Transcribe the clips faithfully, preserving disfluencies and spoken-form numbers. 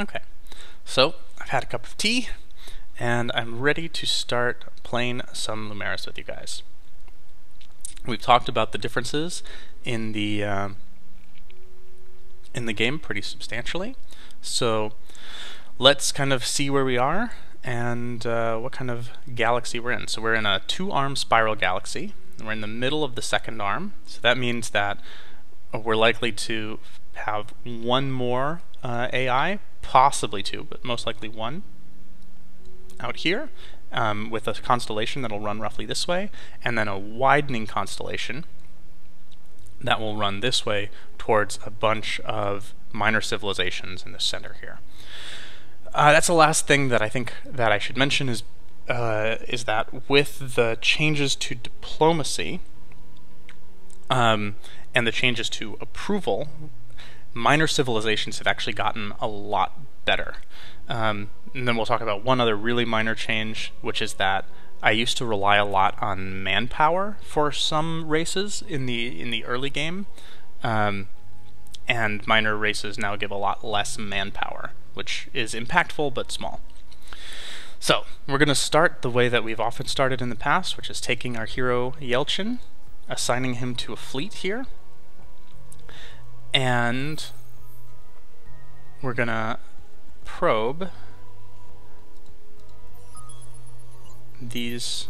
Okay, so I've had a cup of tea and I'm ready to start playing some Lumeris with you guys. We've talked about the differences in the uh, in the game pretty substantially, so let's kind of see where we are and uh, what kind of galaxy we're in. So we're in a two-arm spiral galaxy, and we're in the middle of the second arm, so that means that we're likely to have one more uh, A I, possibly two, but most likely one out here, um, with a constellation that'll run roughly this way, and then a widening constellation that will run this way towards a bunch of minor civilizations in the center here. Uh, that's the last thing that I think that I should mention is uh, is that with the changes to diplomacy um, and the changes to approval, minor civilizations have actually gotten a lot better. Um, and then we'll talk about one other really minor change, which is that I used to rely a lot on manpower for some races in the in the early game, um, and minor races now give a lot less manpower, which is impactful but small. So we're going to start the way that we've often started in the past, which is taking our hero Yelchin, assigning him to a fleet here, and we're going to probe these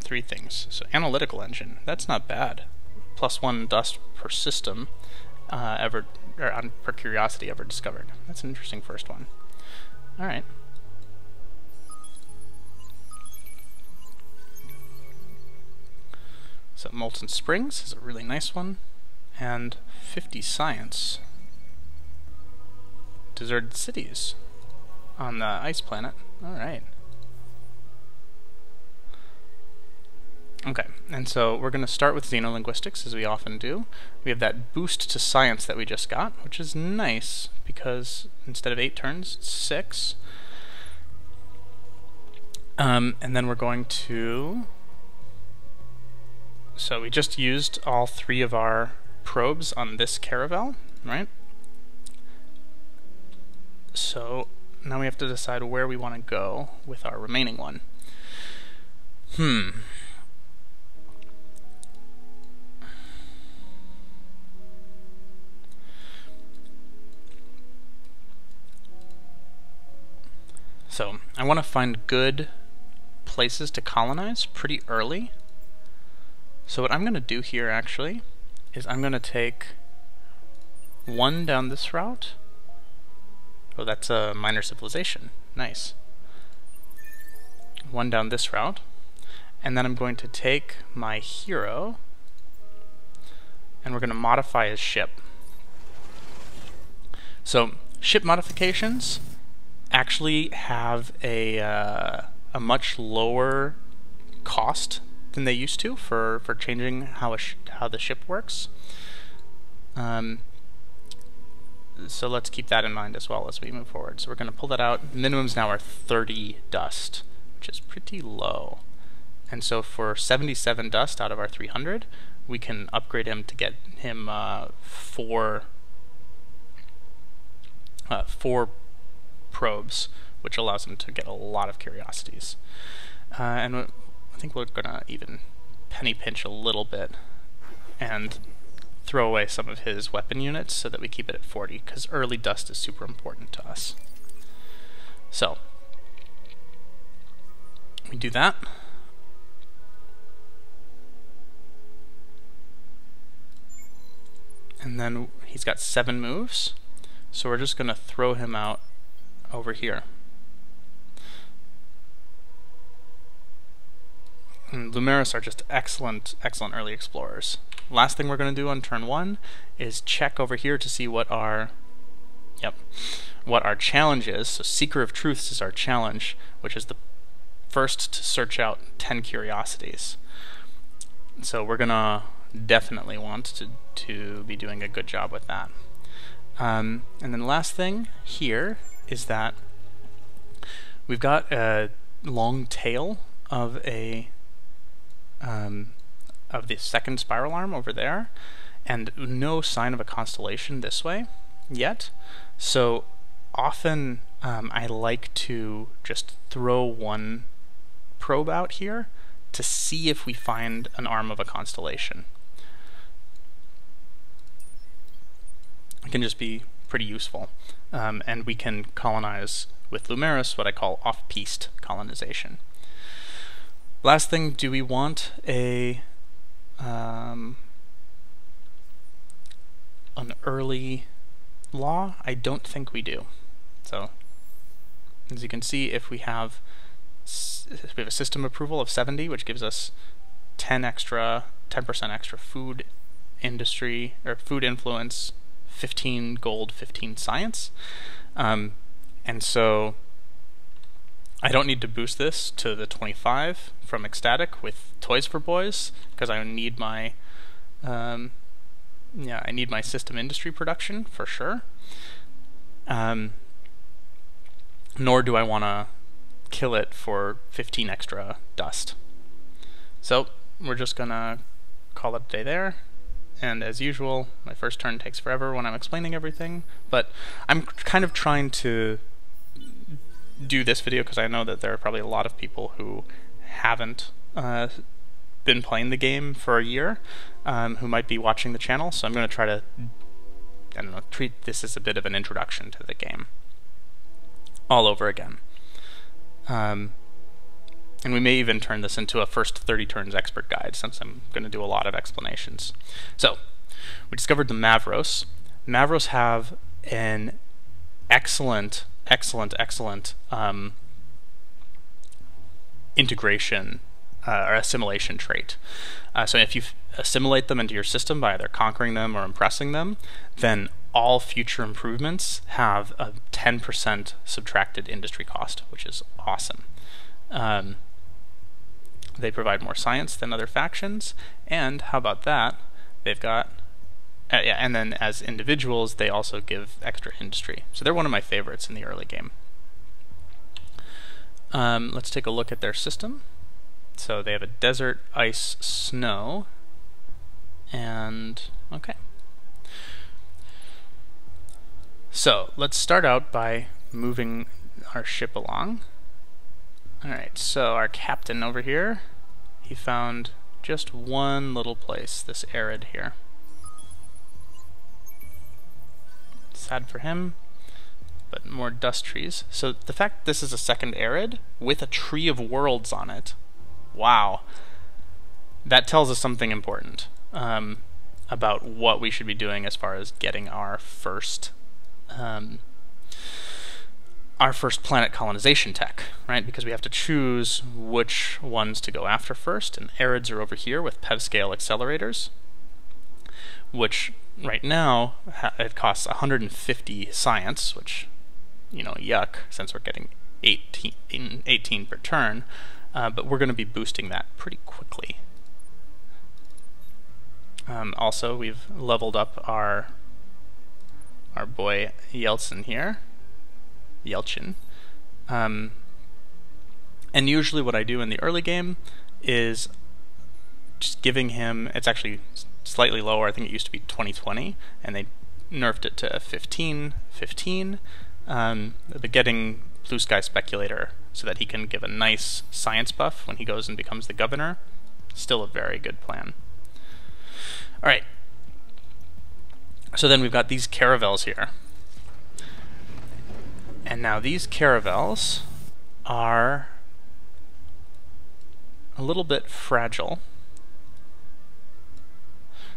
three things. So analytical engine, that's not bad. Plus one dust per system uh, ever, or on, per curiosity ever discovered. That's an interesting first one. All right. So molten springs is a really nice one, and fifty science. Deserted cities on the ice planet. All right. Okay, and so we're going to start with Xenolinguistics, as we often do. We have that boost to science that we just got, which is nice, because instead of eight turns, it's six. Um, and then we're going to... So we just used all three of our probes on this caravel, right? So now we have to decide where we want to go with our remaining one. Hmm... So I want to find good places to colonize pretty early. So what I'm going to do here actually is I'm going to take one down this route. Oh, that's a minor civilization. Nice. One down this route. And then I'm going to take my hero and we're going to modify his ship. So ship modifications actually have a uh, a much lower cost than they used to for for changing how a sh how the ship works. Um, so let's keep that in mind as well as we move forward. So we're going to pull that out. Minimums now are thirty dust, which is pretty low. And so for seventy-seven dust out of our three hundred, we can upgrade him to get him uh, four uh, four. probes, which allows them to get a lot of curiosities. Uh, and I think we're gonna even penny pinch a little bit and throw away some of his weapon units so that we keep it at forty, because early dust is super important to us. So we do that. And then he's got seven moves, so we're just gonna throw him out over here. And Lumeris are just excellent, excellent early explorers. Last thing we're going to do on turn one is check over here to see what our, yep, what our challenge is. So Seeker of Truths is our challenge, which is the first to search out ten curiosities. So we're going to definitely want to, to be doing a good job with that. Um, and then last thing here is that we've got a long tail of a um, of the second spiral arm over there, and no sign of a constellation this way. yet. So often um, I like to just throw one probe out here to see if we find an arm of a constellation. It can just be pretty useful. Um, and we can colonize with Lumeris what I call off-piste colonization. Last thing, do we want a um, an early law? I don't think we do. So as you can see, if we have if we have a system approval of seventy, which gives us ten extra, ten percent extra food industry or food influence, fifteen gold, fifteen science, um, and so I don't need to boost this to the twenty-five from Ecstatic with Toys for Boys, because I need my um, yeah I need my system industry production for sure. Um, nor do I want to kill it for fifteen extra dust. So we're just gonna call it a day there. And as usual, my first turn takes forever when I'm explaining everything, but I'm kind of trying to do this video because I know that there are probably a lot of people who haven't uh, been playing the game for a year, um, who might be watching the channel, so I'm going to try to, I don't know, treat this as a bit of an introduction to the game all over again. Um, And we may even turn this into a first thirty turns expert guide, since I'm going to do a lot of explanations. So, we discovered the Mavros. Mavros have an excellent, excellent, excellent um, integration uh, or assimilation trait. Uh, so if you assimilate them into your system by either conquering them or impressing them, then all future improvements have a ten percent subtracted industry cost, which is awesome. Um, They provide more science than other factions, and how about that? They've got, uh, yeah, and then as individuals, they also give extra industry. So they're one of my favorites in the early game. Um, let's take a look at their system. So they have a desert, ice, snow, and okay. So let's start out by moving our ship along. Alright, so our captain over here, he found just one little place, this arid here. Sad for him, but more dust trees. So the fact this is a second arid with a tree of worlds on it, wow, that tells us something important um, about what we should be doing as far as getting our first um, our first planet colonization tech, right? Because we have to choose which ones to go after first, and arids are over here with P E V scale accelerators, which right now it costs one hundred fifty science, which, you know, yuck, since we're getting eighteen, eighteen per turn, uh, but we're going to be boosting that pretty quickly. Um, also, we've leveled up our our boy Yelchin here. Yelchin. Um, and usually what I do in the early game is just giving him, it's actually slightly lower, I think it used to be twenty twenty, and they nerfed it to fifteen fifteen, um, but getting Blue Sky Speculator so that he can give a nice science buff when he goes and becomes the governor, still a very good plan. Alright, so then we've got these caravels here. And now these caravels are a little bit fragile.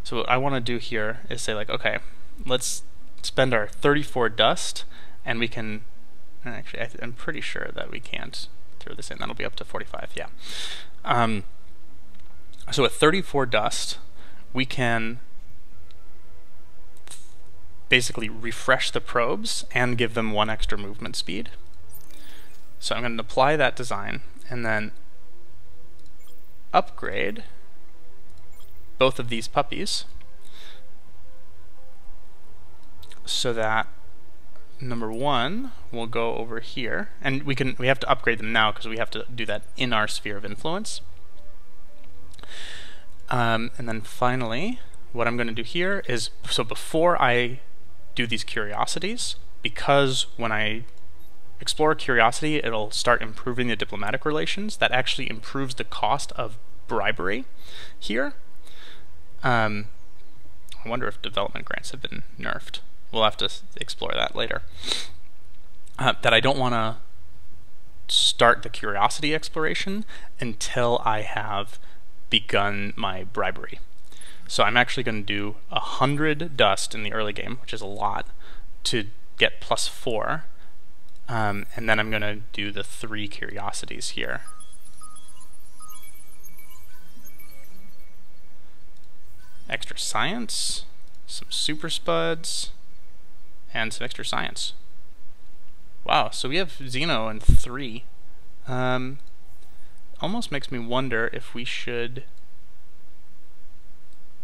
So what I want to do here is say, like, okay, let's spend our thirty-four dust, and we can, actually I th I'm pretty sure that we can't throw this in, that'll be up to forty-five, yeah. Um, so at thirty-four dust, we can basically refresh the probes and give them one extra movement speed. So I'm going to apply that design and then upgrade both of these puppies so that number one will go over here, and we can we have to upgrade them now because we have to do that in our sphere of influence. Um, and then finally what I'm going to do here is, so before I do these curiosities, because when I explore curiosity, it'll start improving the diplomatic relations. That actually improves the cost of bribery here. Um, I wonder if development grants have been nerfed. We'll have to explore that later. Uh, that I don't want to start the curiosity exploration until I have begun my bribery. So I'm actually going to do a hundred dust in the early game, which is a lot, to get plus four. Um, and then I'm going to do the three curiosities here. Extra science, some super spuds, and some extra science. Wow, so we have Xeno in three. Um, almost makes me wonder if we should...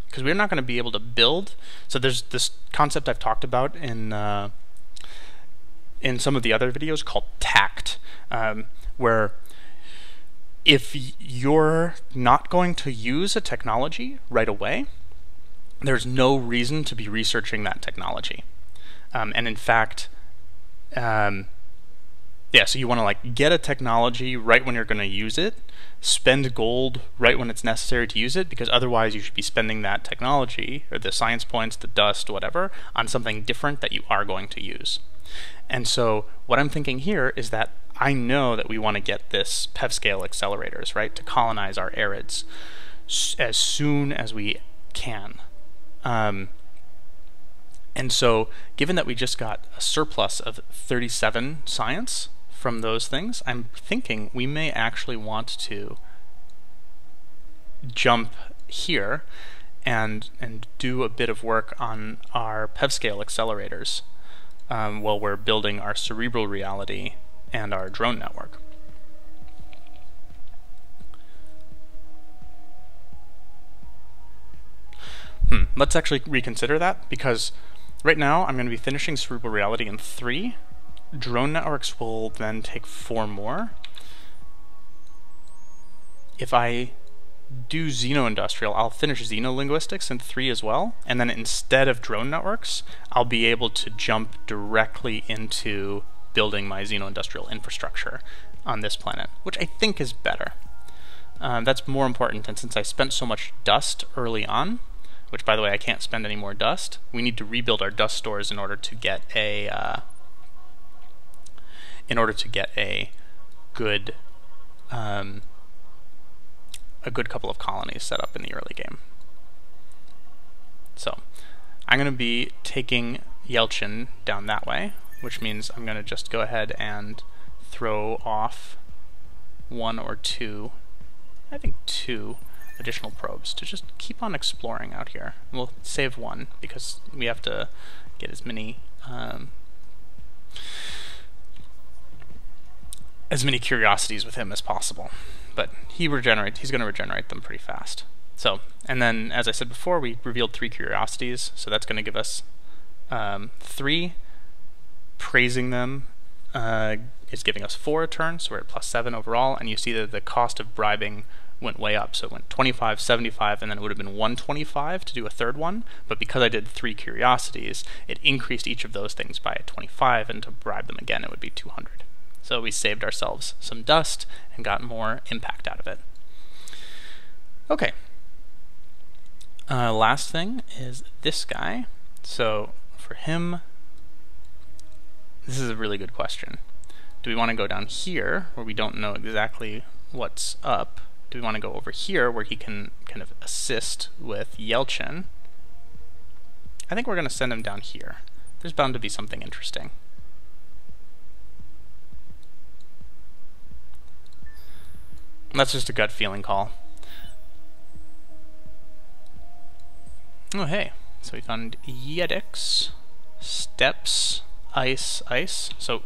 because we're not going to be able to build. So there's this concept I've talked about in... Uh, in some of the other videos called T A K T, um, where if you're not going to use a technology right away, there's no reason to be researching that technology. Um, and in fact, um, yeah, so you wanna like get a technology right when you're gonna use it, spend gold right when it's necessary to use it, because otherwise you should be spending that technology, or the science points, the dust, whatever, on something different that you are going to use. And so what I'm thinking here is that I know that we want to get this P E V scale accelerators, right, to colonize our arids as soon as we can. Um, and so given that we just got a surplus of thirty-seven science from those things, I'm thinking we may actually want to jump here and, and do a bit of work on our P E V scale accelerators. Um, while we're building our cerebral reality and our drone network. Hmm. Let's actually reconsider that, because right now I'm going to be finishing cerebral reality in three. Drone networks will then take four more. If I do Xeno Industrial, I'll finish Xenolinguistics in three as well, and then instead of drone networks, I'll be able to jump directly into building my Xeno Industrial infrastructure on this planet, which I think is better. Um, that's more important, and since I spent so much dust early on, which by the way I can't spend any more dust, we need to rebuild our dust stores in order to get a uh, in order to get a good um, a good couple of colonies set up in the early game. So I'm going to be taking Yelchin down that way, which means I'm going to just go ahead and throw off one or two, I think two additional probes to just keep on exploring out here. And we'll save one because we have to get as many um, as many curiosities with him as possible. But he regenerates, he's going to regenerate them pretty fast. So, and then as I said before, we revealed three curiosities, so that's going to give us um, three. Praising them uh, is giving us four a turn, so we're at plus seven overall, and you see that the cost of bribing went way up, so it went twenty-five, seventy-five, and then it would have been one twenty-five to do a third one, but because I did three curiosities, it increased each of those things by twenty-five, and to bribe them again it would be two hundred. So we saved ourselves some dust and got more impact out of it. Okay. Uh, last thing is this guy. So for him, this is a really good question. Do we want to go down here where we don't know exactly what's up? Do we want to go over here where he can kind of assist with Yelchin? I think we're going to send him down here. There's bound to be something interesting. That's just a gut feeling call. Oh hey, so we found Yedix, steps, ice, ice. So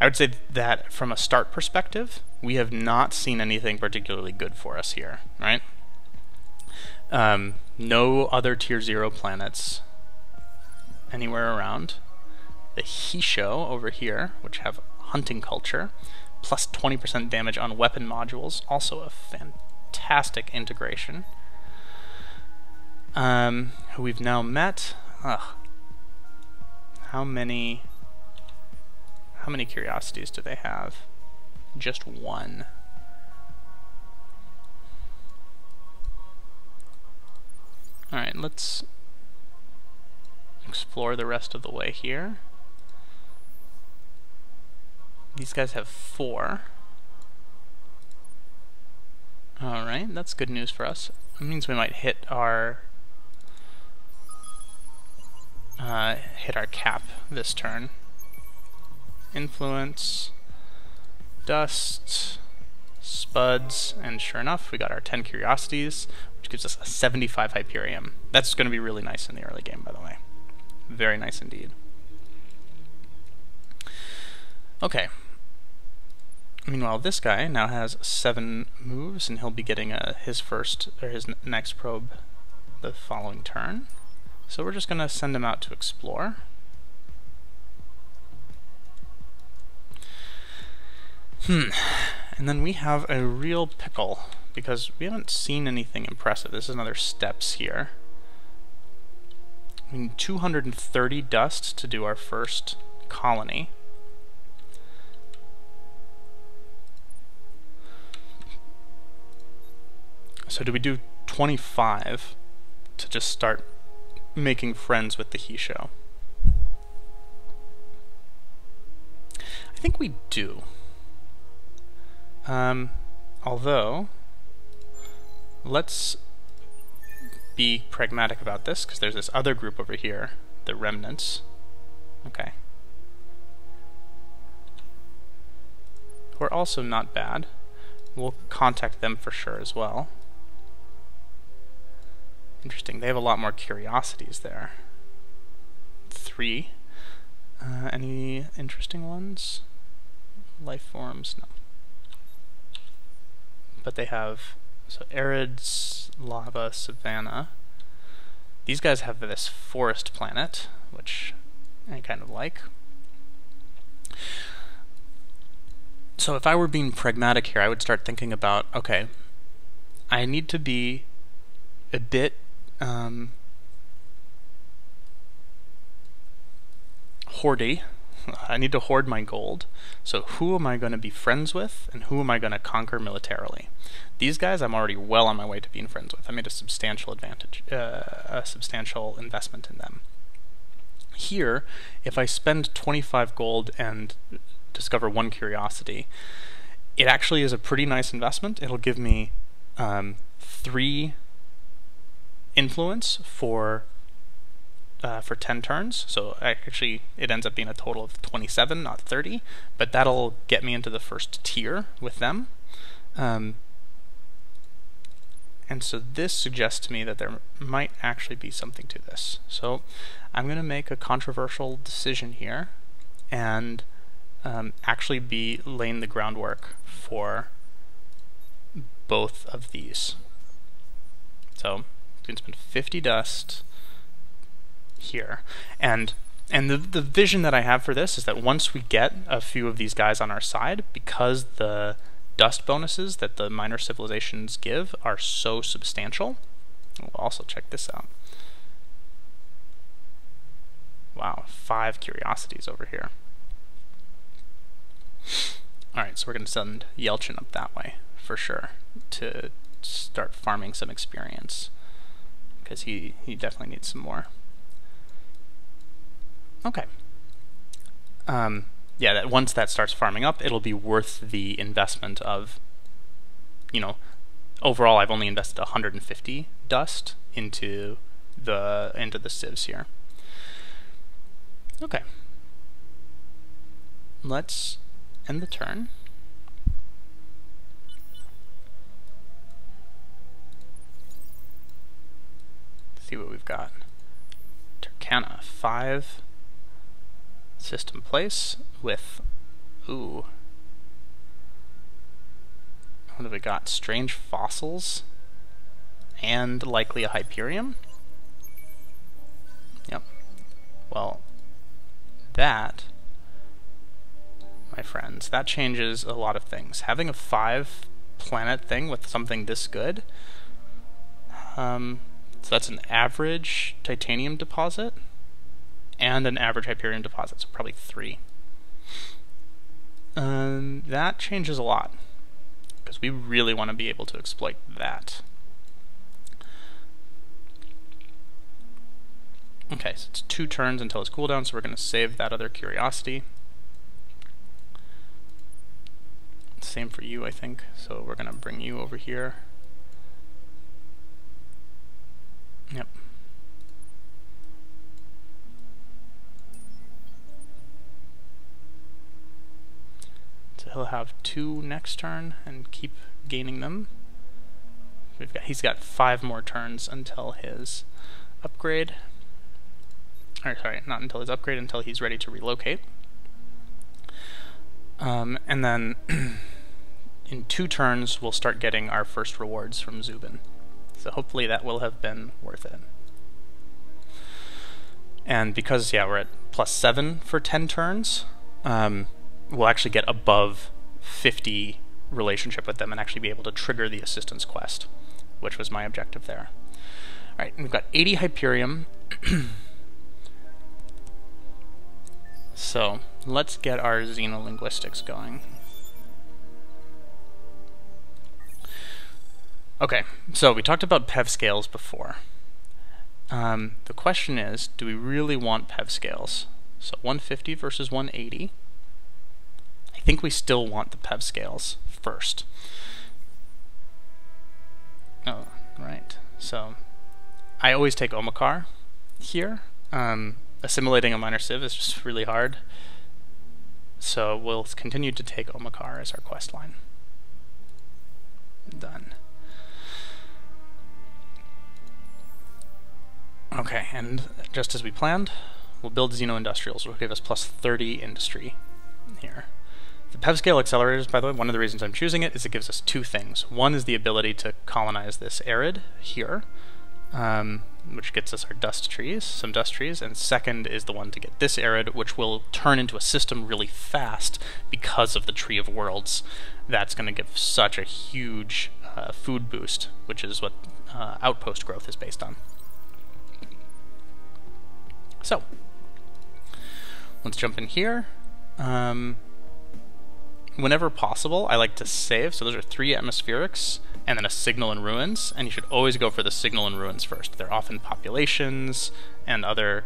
I would say that from a start perspective, we have not seen anything particularly good for us here, right? Um, no other tier zero planets anywhere around. The Hissho over here, which have hunting culture, plus twenty percent damage on weapon modules, also a fantastic integration. Um, who we've now met. Ugh. how many how many curiosities do they have? Just one. All right, let's explore the rest of the way here. These guys have four. All right, that's good news for us. It means we might hit our uh, hit our cap this turn. Influence, dust, spuds, and sure enough, we got our ten curiosities, which gives us a seventy-five Hyperium. That's going to be really nice in the early game, by the way. Very nice indeed. Okay. Meanwhile, this guy now has seven moves, and he'll be getting uh, his first or his n next probe the following turn. So we're just going to send him out to explore. Hmm. And then we have a real pickle, because we haven't seen anything impressive. This is another steps here. We need two hundred thirty dust to do our first colony. So do we do twenty-five to just start making friends with the Hissho? I think we do. Um, although, let's be pragmatic about this, because there's this other group over here, the remnants. Okay. Who are also not bad. We'll contact them for sure as well. Interesting, they have a lot more curiosities there. Three. Uh, any interesting ones? Life forms? No. But they have, so arids, lava, savanna. These guys have this forest planet, which I kind of like. So if I were being pragmatic here, I would start thinking about, okay, I need to be a bit Um, hoardy. I need to hoard my gold. So who am I going to be friends with, and who am I going to conquer militarily? These guys I'm already well on my way to being friends with. I made a substantial advantage, uh, a substantial investment in them. Here, if I spend twenty-five gold and discover one curiosity, it actually is a pretty nice investment. It'll give me um, three influence for uh, for ten turns, so actually it ends up being a total of twenty-seven, not thirty, but that'll get me into the first tier with them. Um, and so this suggests to me that there might actually be something to this. So I'm going to make a controversial decision here and um, actually be laying the groundwork for both of these. So you can spend fifty dust here, and and the the vision that I have for this is that once we get a few of these guys on our side, because the dust bonuses that the minor civilizations give are so substantial. We'll also check this out. Wow, five curiosities over here. All right, so we're going to send Yelchin up that way for sure to start farming some experience. Because he, he definitely needs some more. Okay. Um, yeah, that once that starts farming up, it'll be worth the investment of, you know, overall I've only invested one hundred fifty dust into the into the civs here. Okay. Let's end the turn. See what we've got. Turkana, five system place with, ooh, what have we got? Strange fossils and likely a Hyperium. Yep. Well, that, my friends, that changes a lot of things. Having a five planet thing with something this good, um, so that's an average titanium deposit and an average Hyperium deposit, so probably three. Um, that changes a lot, because we really want to be able to exploit that. Okay, so it's two turns until it's cooldown, so we're going to save that other curiosity. Same for you, I think, so we're going to bring you over here. Yep. So he'll have two next turn and keep gaining them. We've got, he's got five more turns until his upgrade. Or sorry, not until his upgrade, until he's ready to relocate. Um, and then in two turns we'll start getting our first rewards from Zubin. So hopefully that will have been worth it. And because, yeah, we're at plus seven for ten turns, um, we'll actually get above fifty relationship with them and actually be able to trigger the assistance quest, which was my objective there. Alright, we've got eighty Hyperium. So let's get our Xenolinguistics going. Okay, so we talked about P E V scales before. Um, the question is, do we really want P E V scales? So one fifty versus one eighty. I think we still want the P E V scales first. Oh, right. So I always take Omicar here. Um, assimilating a minor civ is just really hard. So we'll continue to take Omicar as our quest line. Done. Okay, and just as we planned, we'll build Xeno Industrials, which will give us plus thirty industry here. The P E V scale accelerators, by the way, one of the reasons I'm choosing it is it gives us two things. One is the ability to colonize this arid here, um, which gets us our dust trees, some dust trees, and second is the one to get this arid, which will turn into a system really fast because of the Tree of Worlds. That's going to give such a huge uh, food boost, which is what uh, outpost growth is based on. So, let's jump in here. Um, whenever possible, I like to save. So those are three atmospherics and then a signal and ruins. And you should always go for the signal and ruins first. They're often populations and other,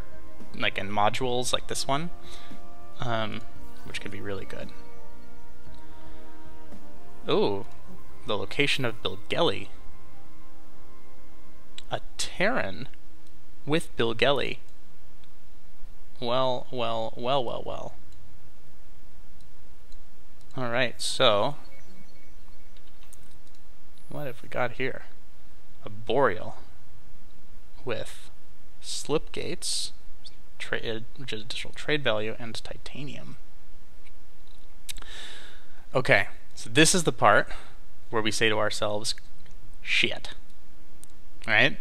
like, and modules like this one, um, which could be really good. Ooh, the location of Bilgeli. A Terran with Bilgeli. Well, well, well, well, well. Alright, so what have we got here? A boreal with slip gates, trade, which is additional trade value, and titanium. Okay, so this is the part where we say to ourselves, shit. Alright?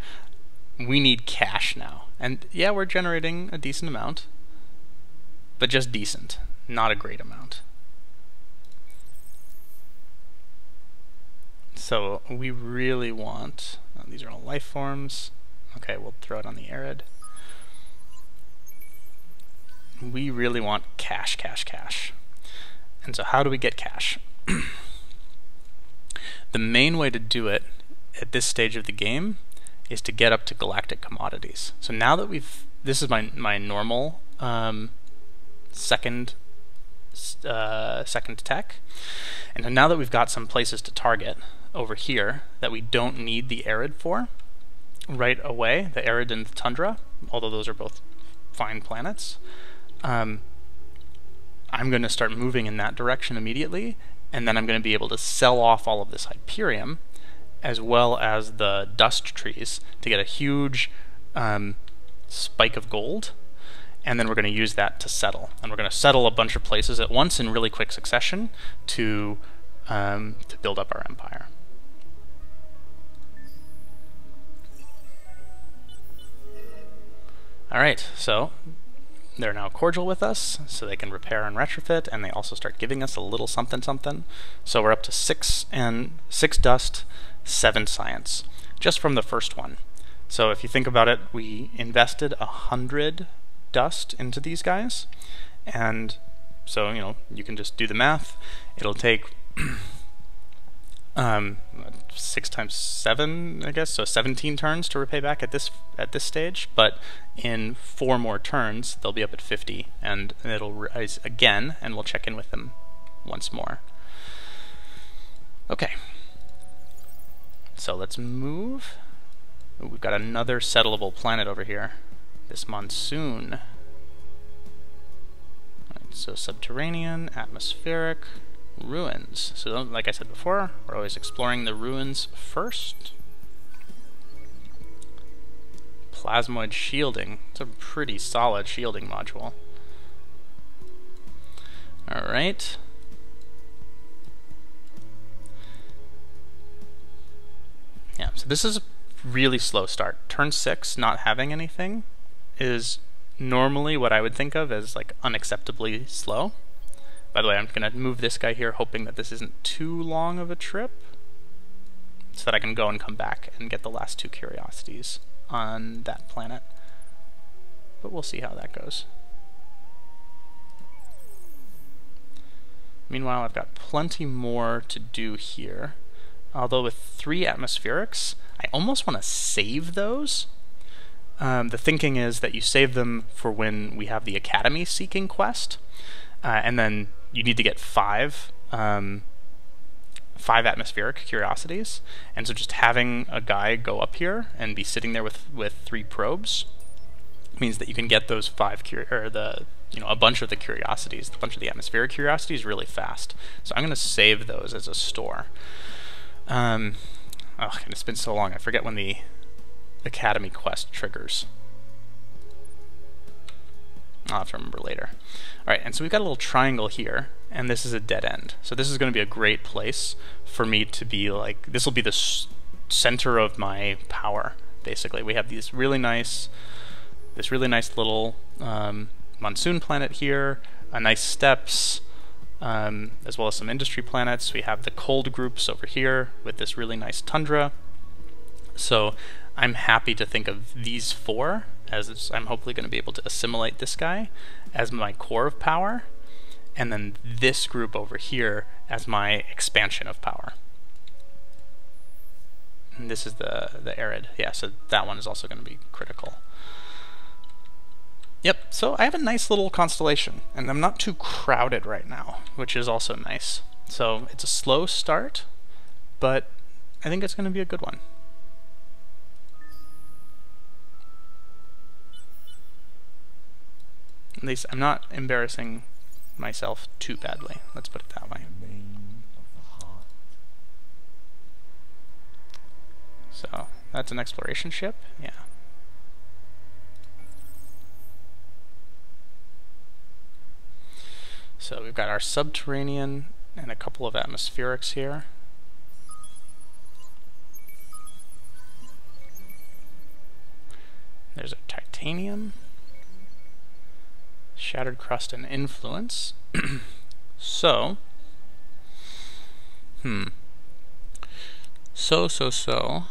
We need cash now. And yeah, we're generating a decent amount, but just decent, not a great amount. So we really want, oh, these are all life forms. Okay, we'll throw it on the arid. We really want cash, cash, cash. And so how do we get cash? The main way to do it at this stage of the game is to get up to galactic commodities. So now that we've, this is my my normal um, second uh, second tech, and so now that we've got some places to target over here that we don't need the arid for right away, the arid and the tundra, although those are both fine planets, um, I'm going to start moving in that direction immediately, and then I'm going to be able to sell off all of this Hyperium as well as the dust trees to get a huge um, spike of gold, and then we're going to use that to settle. And we're going to settle a bunch of places at once in really quick succession to, um, to build up our empire. Alright, so they're now cordial with us, so they can repair and retrofit, and they also start giving us a little something something. So we're up to six and six dust, seven science, just from the first one. So if you think about it, we invested a hundred dust into these guys. And so, you know, you can just do the math. It'll take um, six times seven, I guess, so seventeen turns to repay back at this at this stage. But in four more turns, they'll be up at fifty, and it'll rise again. And we'll check in with them once more. Okay. So let's move. Ooh, we've got another settleable planet over here. This monsoon. So subterranean, atmospheric, ruins. So like I said before, we're always exploring the ruins first. Plasmoid shielding. It's a pretty solid shielding module. All right. Yeah, so this is a really slow start. Turn six, not having anything, is normally what I would think of as like unacceptably slow. By the way, I'm gonna move this guy here, hoping that this isn't too long of a trip, so that I can go and come back and get the last two curiosities on that planet. But we'll see how that goes. Meanwhile, I've got plenty more to do here. Although with three atmospherics, I almost want to save those. Um, the thinking is that you save them for when we have the Academy seeking quest, uh, and then you need to get five, um, five atmospheric curiosities. And so just having a guy go up here and be sitting there with with three probes means that you can get those five cur or the you know a bunch of the curiosities, a bunch of the atmospheric curiosities really fast. So I'm going to save those as a store. Um, oh, and it's been so long. I forget when the Academy quest triggers. I'll have to remember later. Alright, and so we've got a little triangle here, and this is a dead end. So this is going to be a great place for me to be like, this will be the s center of my power, basically. We have these really nice, this really nice little um, monsoon planet here, a nice steppes, um, as well as some industry planets. We have the cold groups over here with this really nice tundra. So I'm happy to think of these four, as it's, I'm hopefully going to be able to assimilate this guy as my core of power, and then this group over here as my expansion of power. And this is the, the arid. Yeah, so that one is also going to be critical. Yep, so I have a nice little constellation, and I'm not too crowded right now, which is also nice. So it's a slow start, but I think it's going to be a good one. At least I'm not embarrassing myself too badly. Let's put it that way. So that's an exploration ship, yeah. So we've got our subterranean and a couple of atmospherics here. There's a titanium. Shattered crust and influence. so, hmm. So, so, so.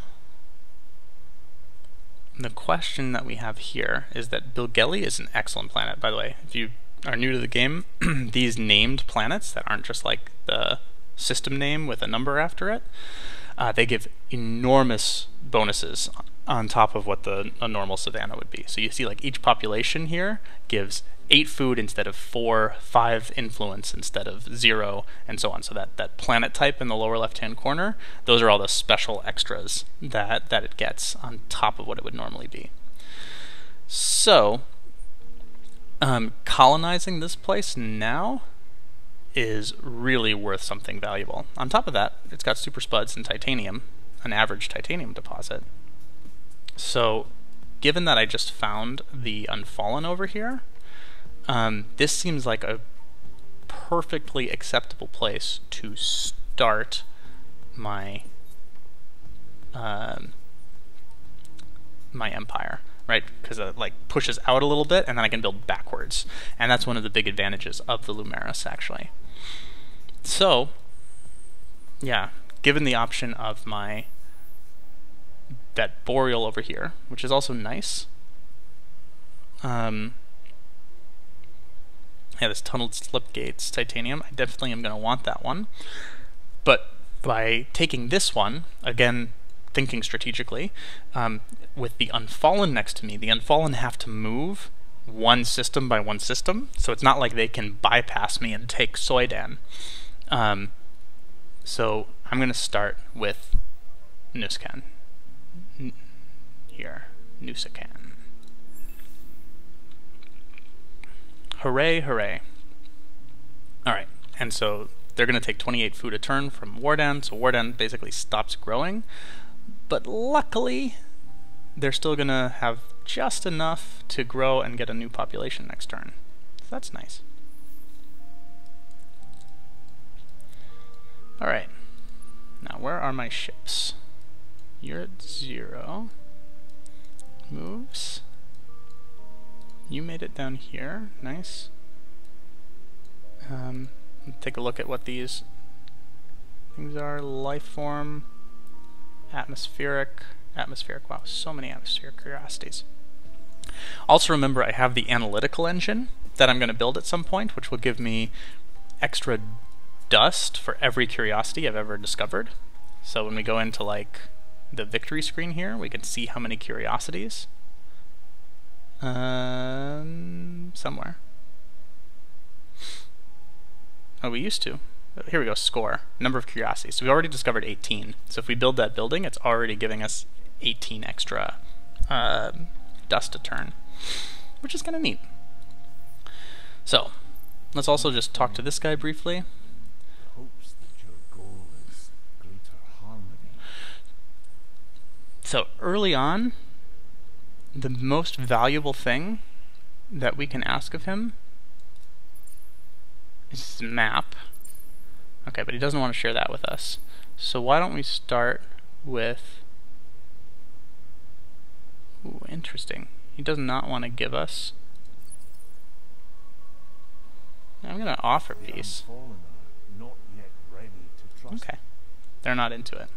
The question that we have here is that Bilgeli is an excellent planet. By the way, if you are new to the game, these named planets that aren't just like the system name with a number after it, uh, they give enormous bonuses on top of what the a normal savanna would be. So you see, like, each population here gives eight food instead of four, five influence instead of zero, and so on. So that, that planet type in the lower left-hand corner, those are all the special extras that, that it gets on top of what it would normally be. So, um, colonizing this place now is really worth something valuable. On top of that, it's got super spuds and titanium, an average titanium deposit. So, given that I just found the Unfallen over here, Um, this seems like a perfectly acceptable place to start my um, my empire, right? Because it like pushes out a little bit, and then I can build backwards, and that's one of the big advantages of the Lumeris, actually. So, yeah, given the option of my that boreal over here, which is also nice. Um, It has tunneled slip gates, titanium. I definitely am going to want that one. But by taking this one, again, thinking strategically, um, with the Unfallen next to me, the Unfallen have to move one system by one system, so it's not like they can bypass me and take Soidan. Um, so I'm going to start with Nusakan. N here, Nusakan. Hooray, hooray. Alright, and so they're going to take twenty-eight food a turn from Wardan, so Wardan basically stops growing, but luckily they're still going to have just enough to grow and get a new population next turn. So that's nice. Alright, now where are my ships? You're at zero. Moves. You made it down here. Nice. Um, take a look at what these things are. Lifeform, atmospheric, atmospheric. Wow, so many atmospheric curiosities. Also remember I have the analytical engine that I'm going to build at some point, which will give me extra dust for every curiosity I've ever discovered. So when we go into like the victory screen here, we can see how many curiosities. Um, somewhere. Oh, we used to. Here we go, score. Number of curiosities. So we already discovered eighteen. So if we build that building, it's already giving us eighteen extra uh, dust a turn, which is kind of neat. So let's also just talk to this guy briefly. So early on, the most valuable thing that we can ask of him is his map. Okay, but he doesn't want to share that with us. So why don't we start with... Ooh, interesting. He does not want to give us... I'm going to offer peace. Okay. They're not into it.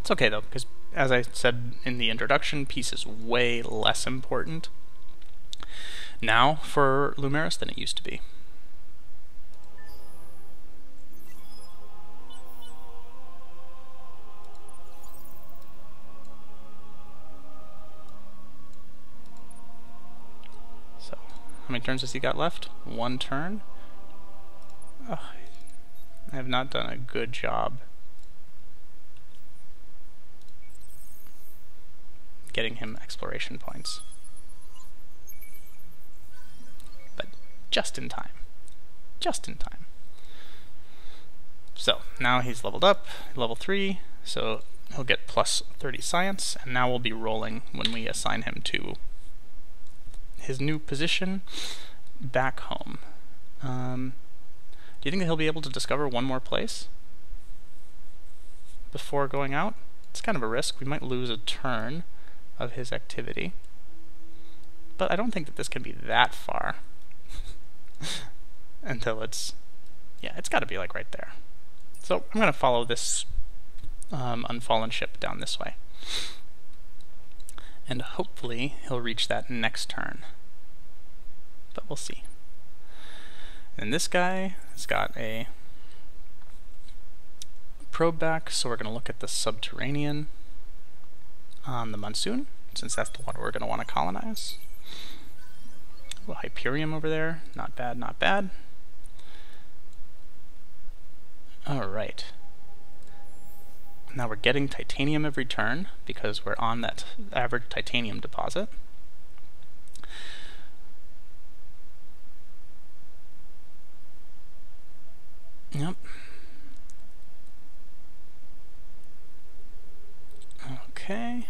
It's okay though, because as I said in the introduction, peace is way less important now for Lumeris than it used to be. So, how many turns has he got left? One turn. Oh, I have not done a good job getting him exploration points. But just in time. Just in time. So now he's leveled up, level three, so he'll get plus thirty science, and now we'll be rolling when we assign him to his new position back home. Um, do you think that he'll be able to discover one more place before going out? It's kind of a risk. We might lose a turn of his activity. But I don't think that this can be that far until it's, yeah, it's got to be like right there. So I'm going to follow this um, Unfallen ship down this way. And hopefully he'll reach that next turn. But we'll see. And this guy has got a probe back, so we're going to look at the subterranean on the monsoon, since that's the one we're going to want to colonize. Ooh, Hyperium over there. Not bad, not bad. Alright. Now we're getting titanium every turn because we're on that average titanium deposit. Yep. Okay.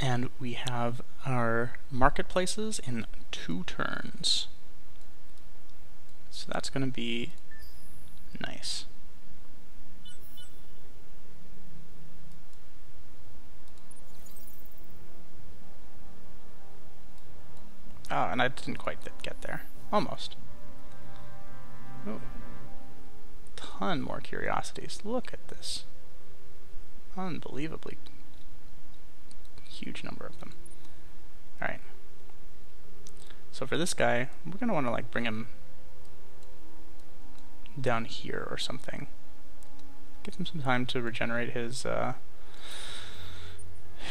And we have our marketplaces in two turns. So that's going to be nice. Oh, and I didn't quite get there. Almost. Ooh. Ton more curiosities. Look at this. Unbelievably huge number of them. Alright. So for this guy, we're gonna want to like bring him down here or something. Give him some time to regenerate his uh,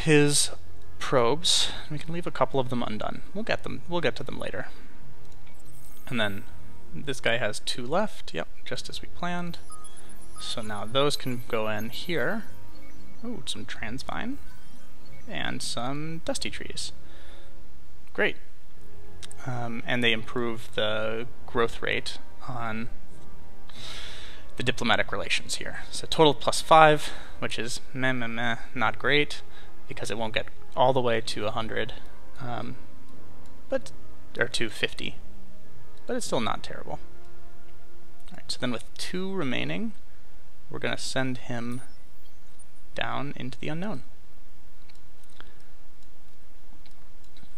his probes. We can leave a couple of them undone. We'll get them. We'll get to them later. And then this guy has two left. Yep, just as we planned. So now those can go in here. Oh, some transvine and some dusty trees. Great. Um, and they improve the growth rate on the diplomatic relations here. So total plus five, which is meh meh meh, not great, because it won't get all the way to one hundred, um, but or to fifty, but it's still not terrible. All right, so then with two remaining, we're gonna send him down into the unknown.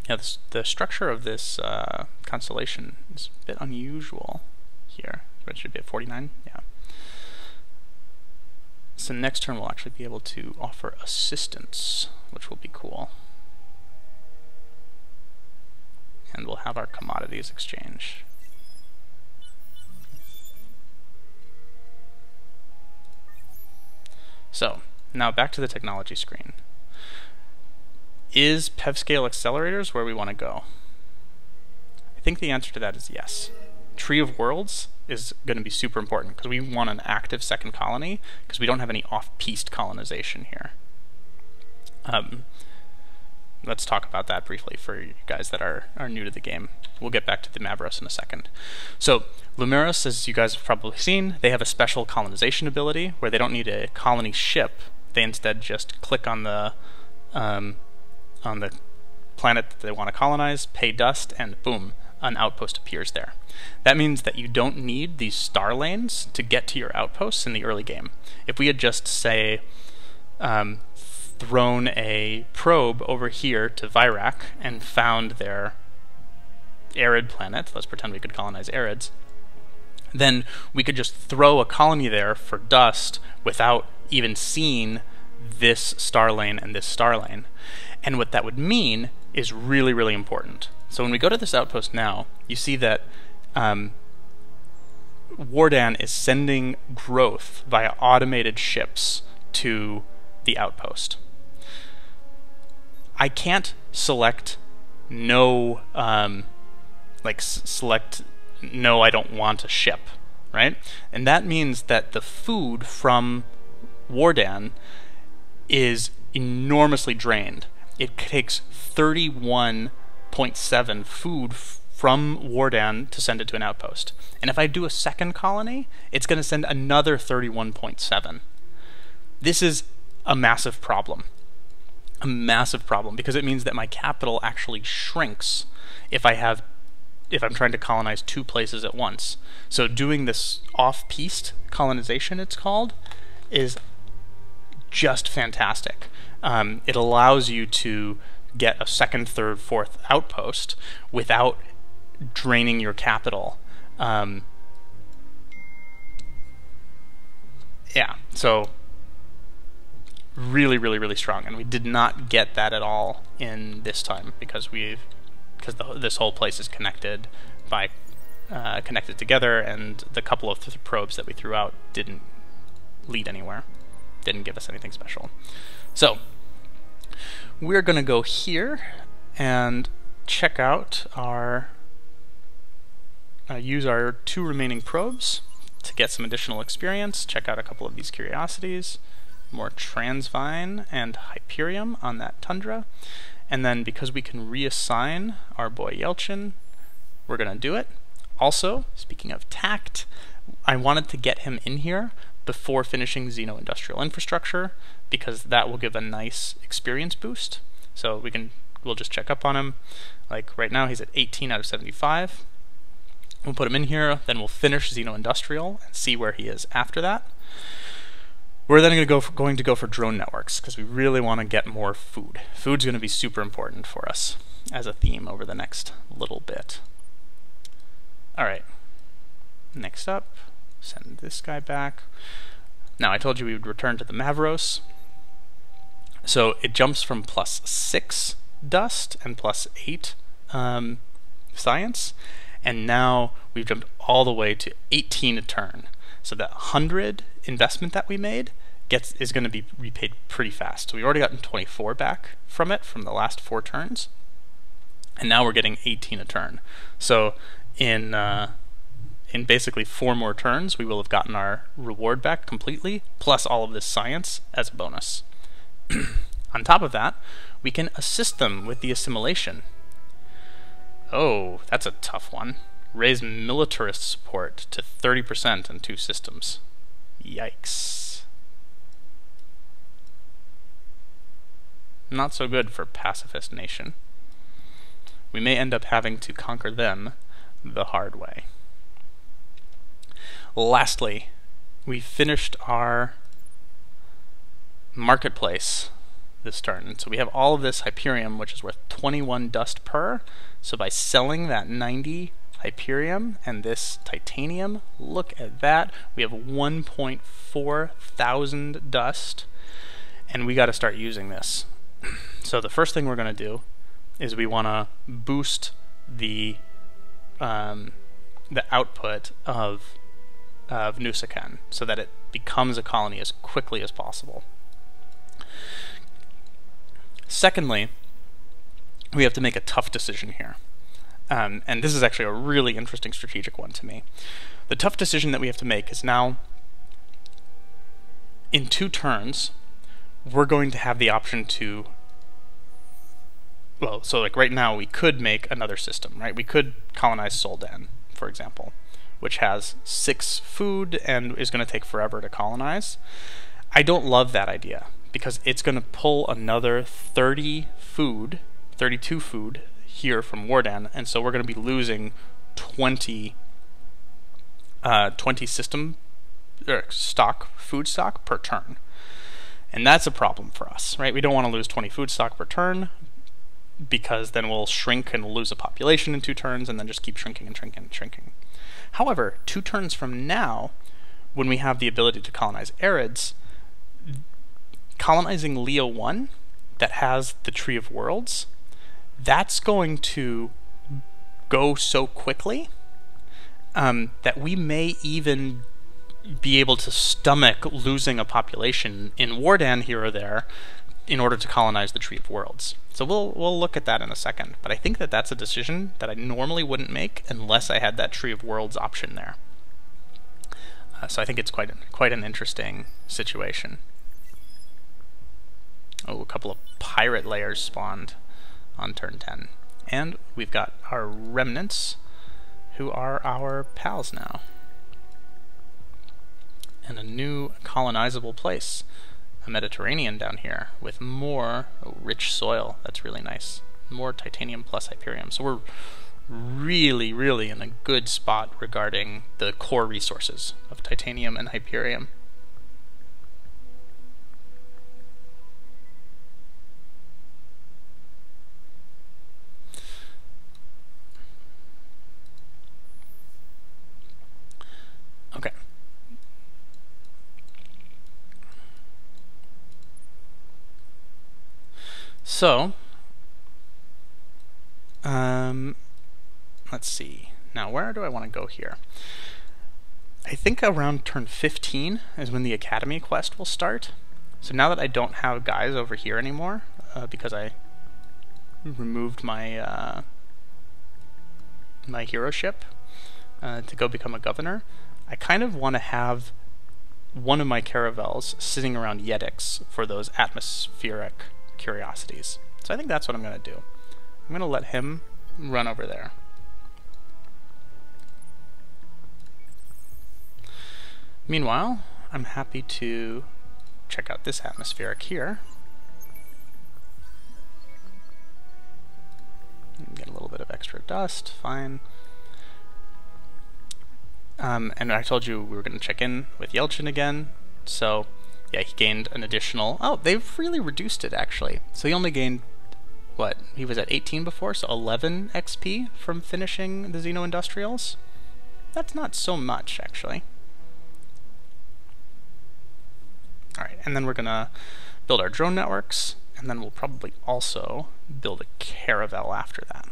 Now this, the structure of this uh, constellation is a bit unusual here. It should be at forty-nine, yeah. So next turn we'll actually be able to offer assistance, which will be cool. And we'll have our commodities exchange. So, now back to the technology screen. Is P E V scale accelerators where we want to go? I think the answer to that is yes. Tree of Worlds is going to be super important because we want an active second colony because we don't have any off-piste colonization here. Um, let's talk about that briefly for you guys that are, are new to the game. We'll get back to the Mavros in a second. So Lumeris, as you guys have probably seen, they have a special colonization ability where they don't need a colony ship. They instead just click on the um, on the planet that they want to colonize, pay dust, and boom, an outpost appears there. That means that you don't need these star lanes to get to your outposts in the early game. If we had just, say, um, thrown a probe over here to Vyrak and found their arid planet, let's pretend we could colonize arids, then we could just throw a colony there for dust without even seeing this star lane and this star lane. And what that would mean is really, really important. So when we go to this outpost now, you see that um, Wardan is sending growth via automated ships to the outpost. I can't select no, um, like s select no, I don't want a ship, right? And that means that the food from Wardan is enormously drained. It takes thirty-one point seven food from Wardan to send it to an outpost. And if I do a second colony, it's going to send another thirty-one point seven. This is a massive problem. A massive problem, because it means that my capital actually shrinks if I have if I'm trying to colonize two places at once. So doing this off-piste colonization, it's called, is just fantastic. Um, it allows you to get a second, third, fourth outpost without draining your capital. Um, yeah, so really, really, really strong, and we did not get that at all in this time because we've because the, this whole place is connected by uh, connected together, and the couple of th probes that we threw out didn't lead anywhere, didn't give us anything special. So we're going to go here and check out our, uh, use our two remaining probes to get some additional experience, check out a couple of these curiosities, more transvine and Hyperium on that tundra, and then because we can reassign our boy Yelchin, we're going to do it. Also, speaking of T A K T, I wanted to get him in here before finishing Xeno Industrial Infrastructure, because that will give a nice experience boost. So we can, we'll just check up on him. Like right now he's at eighteen out of seventy-five. We'll put him in here, then we'll finish Xeno Industrial and see where he is after that. We're then gonna go for, going to go for drone networks because we really wanna get more food. Food's gonna be super important for us as a theme over the next little bit. All right, next up, send this guy back. Now I told you we would return to the Mavros. So it jumps from plus six dust and plus eight um, science, and now we've jumped all the way to eighteen a turn. So that one hundred investment that we made gets is going to be repaid pretty fast. So we've already gotten twenty-four back from it from the last four turns, and now we're getting eighteen a turn. So in uh, in basically four more turns, we will have gotten our reward back completely, plus all of this science as a bonus. On top of that, we can assist them with the assimilation. Oh, that's a tough one. Raise militarist support to thirty percent in two systems. Yikes. Not so good for pacifist nation. We may end up having to conquer them the hard way. Lastly, we finished our marketplace this turn. So we have all of this Hyperium, which is worth twenty-one dust per. So by selling that ninety Hyperium and this Titanium, look at that. We have one point four thousand dust, and we got to start using this. So the first thing we're going to do is we want to boost the um, the output of of Nusakan so that it becomes a colony as quickly as possible. Secondly, we have to make a tough decision here. Um, and this is actually a really interesting strategic one to me. The tough decision that we have to make is now, in two turns, we're going to have the option to, well, so like right now we could make another system, right? We could colonize Soidan, for example, which has six food and is going to take forever to colonize. I don't love that idea because it's going to pull another thirty food, thirty-two food here from Wardan, and so we're going to be losing twenty, uh, twenty system er, stock, food stock per turn, and that's a problem for us, right? We don't want to lose twenty food stock per turn, because then we'll shrink and lose a population in two turns and then just keep shrinking and shrinking and shrinking. However, two turns from now, when we have the ability to colonize Arids, colonizing Leo one that has the Tree of Worlds, that's going to go so quickly um, that we may even be able to stomach losing a population in Wardan here or there in order to colonize the Tree of Worlds. So we'll we'll look at that in a second, but I think that that's a decision that I normally wouldn't make unless I had that Tree of Worlds option there. Uh, so I think it's quite an, quite an interesting situation. Oh, a couple of pirate layers spawned on turn ten, and we've got our remnants, who are our pals now, and a new colonizable place. Mediterranean down here with more oh, rich soil. That's really nice. More Titanium plus Hyperium. So we're really, really in a good spot regarding the core resources of Titanium and Hyperium. Okay. So, um, let's see. Now, where do I want to go here? I think around turn fifteen is when the Academy quest will start. So now that I don't have guys over here anymore, uh, because I removed my uh, my hero ship uh, to go become a governor, I kind of want to have one of my caravels sitting around Yedix for those atmospheric curiosities. So I think that's what I'm going to do. I'm going to let him run over there. Meanwhile, I'm happy to check out this atmospheric here. Get a little bit of extra dust, fine. Um, and I told you we were going to check in with Yelchin again, so yeah, he gained an additional... Oh, they've really reduced it, actually. So he only gained, what, he was at eighteen before, so eleven X P from finishing the Xeno Industrials? That's not so much, actually. Alright, and then we're going to build our drone networks, and then we'll probably also build a caravel after that.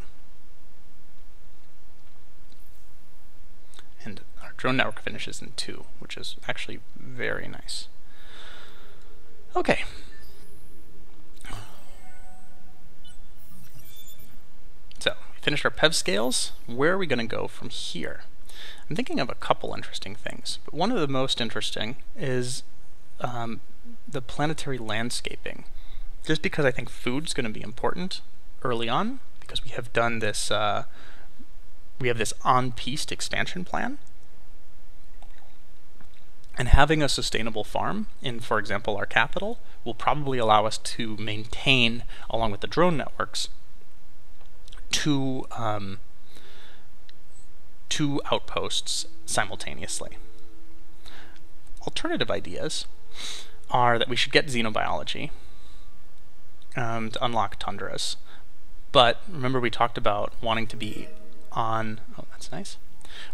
Drone Network finishes in two, which is actually very nice. Okay. So, we finished our P E V scales. Where are we going to go from here? I'm thinking of a couple interesting things, but one of the most interesting is um, the planetary landscaping. Just because I think food's going to be important early on, because we have done this, uh, we have this on-piste expansion plan, and having a sustainable farm in, for example, our capital will probably allow us to maintain, along with the drone networks, two um, two outposts simultaneously. Alternative ideas are that we should get xenobiology um, to unlock tundras. But remember, we talked about wanting to be on. Oh, that's nice.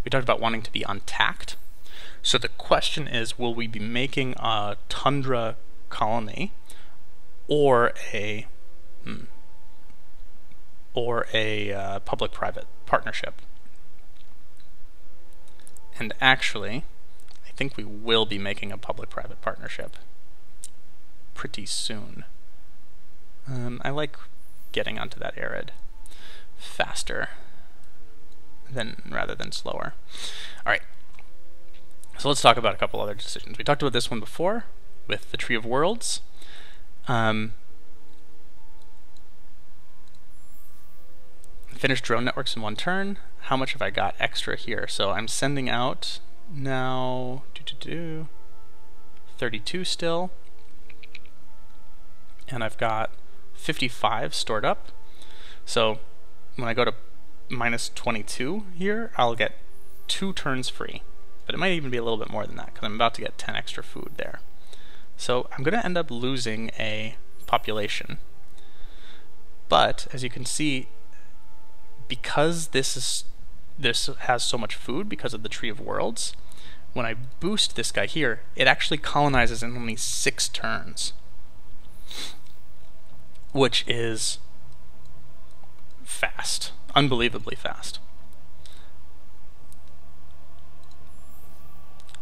We talked about wanting to be on T A K T. So the question is, will we be making a tundra colony or a hmm, or a uh, public-private partnership? And actually, I think we will be making a public-private partnership pretty soon. Um, I like getting onto that arid faster than rather than slower. All right. So let's talk about a couple other decisions. We talked about this one before with the Tree of Worlds. Um, finish drone networks in one turn. How much have I got extra here? So I'm sending out now doo -doo -doo, thirty-two still, and I've got fifty-five stored up. So when I go to minus twenty-two here, I'll get two turns free. But it might even be a little bit more than that, because I'm about to get ten extra food there. So I'm going to end up losing a population. But as you can see, because this is this has so much food because of the Tree of Worlds, when I boost this guy here, it actually colonizes in only six turns, which is fast, unbelievably fast.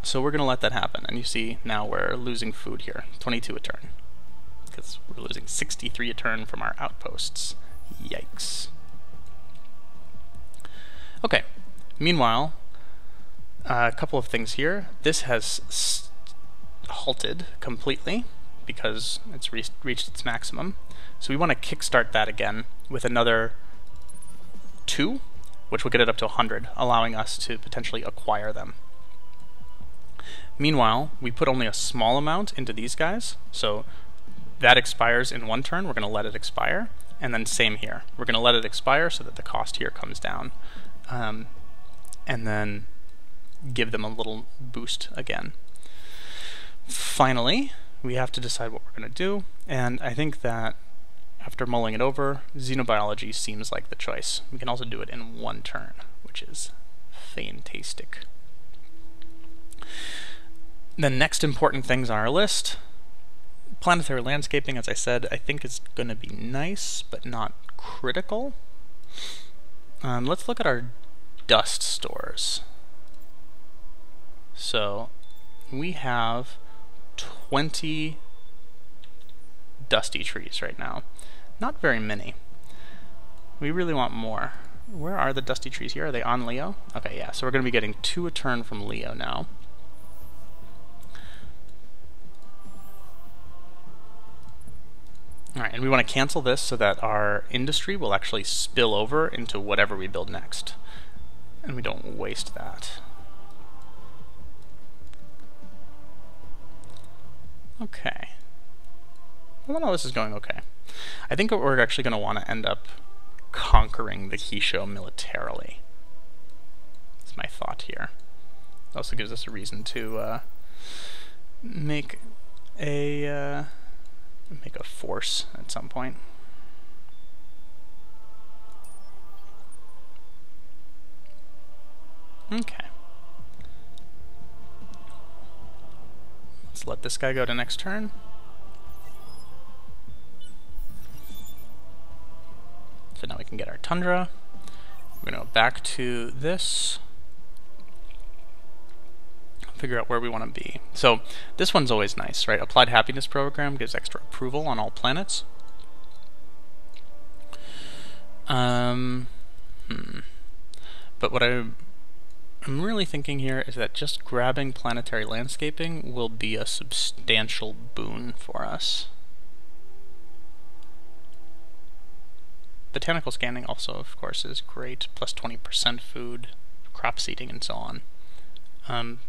So we're going to let that happen, and you see now we're losing food here, twenty-two a turn, because we're losing sixty-three a turn from our outposts. Yikes. Okay, meanwhile, uh, a couple of things here. This has s halted completely because it's re reached its maximum, so we want to kickstart that again with another two, which will get it up to one hundred, allowing us to potentially acquire them. Meanwhile, we put only a small amount into these guys, so that expires in one turn. We're going to let it expire, and then same here. We're going to let it expire so that the cost here comes down, um, and then give them a little boost again. Finally, we have to decide what we're going to do, and I think that after mulling it over, xenobiology seems like the choice. We can also do it in one turn, which is fantastic. The next important things on our list, planetary landscaping, as I said, I think is going to be nice, but not critical. Um, let's look at our dust stores. So we have twenty dusty trees right now. Not very many. We really want more. Where are the dusty trees here? Are they on Leo? Okay, yeah, so we're going to be getting two a turn from Leo now. Alright, and we want to cancel this so that our industry will actually spill over into whatever we build next. And we don't waste that. Okay. Well, no, this is going okay. I think we're actually going to want to end up conquering the Hissho militarily. That's my thought here. It also gives us a reason to uh, make a... Uh, make a force at some point. Okay. Let's let this guy go to next turn. So now we can get our tundra. We're gonna go back to this. figure out where we want to be. So this one's always nice, right? Applied Happiness Program gives extra approval on all planets. Um, hmm. But what I I'm really thinking here is that just grabbing planetary landscaping will be a substantial boon for us. Botanical scanning also, of course, is great, plus twenty percent food, crop seeding, and so on. Um,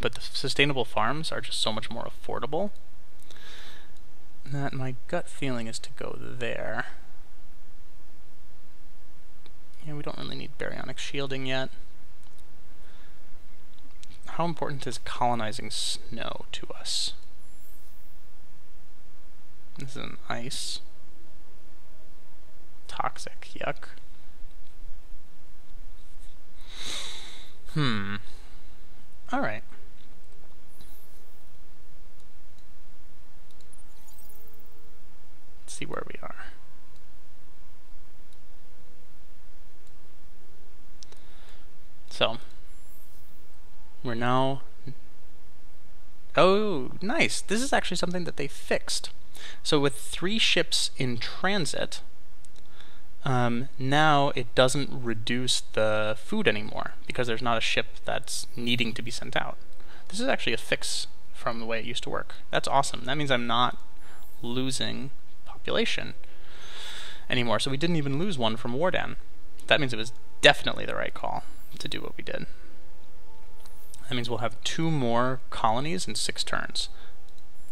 but the sustainable farms are just so much more affordable that my gut feeling is to go there. Yeah, we don't really need baryonic shielding yet. How important is colonizing snow to us? This is an ice. Toxic, yuck. Hmm. Alright. Let's see where we are. So, we're now... Oh, nice! This is actually something that they fixed. So with three ships in transit, Um, now it doesn't reduce the food anymore because there's not a ship that's needing to be sent out. This is actually a fix from the way it used to work. That's awesome. That means I'm not losing population anymore. So we didn't even lose one from Wardan. That means it was definitely the right call to do what we did. That means we'll have two more colonies in six turns.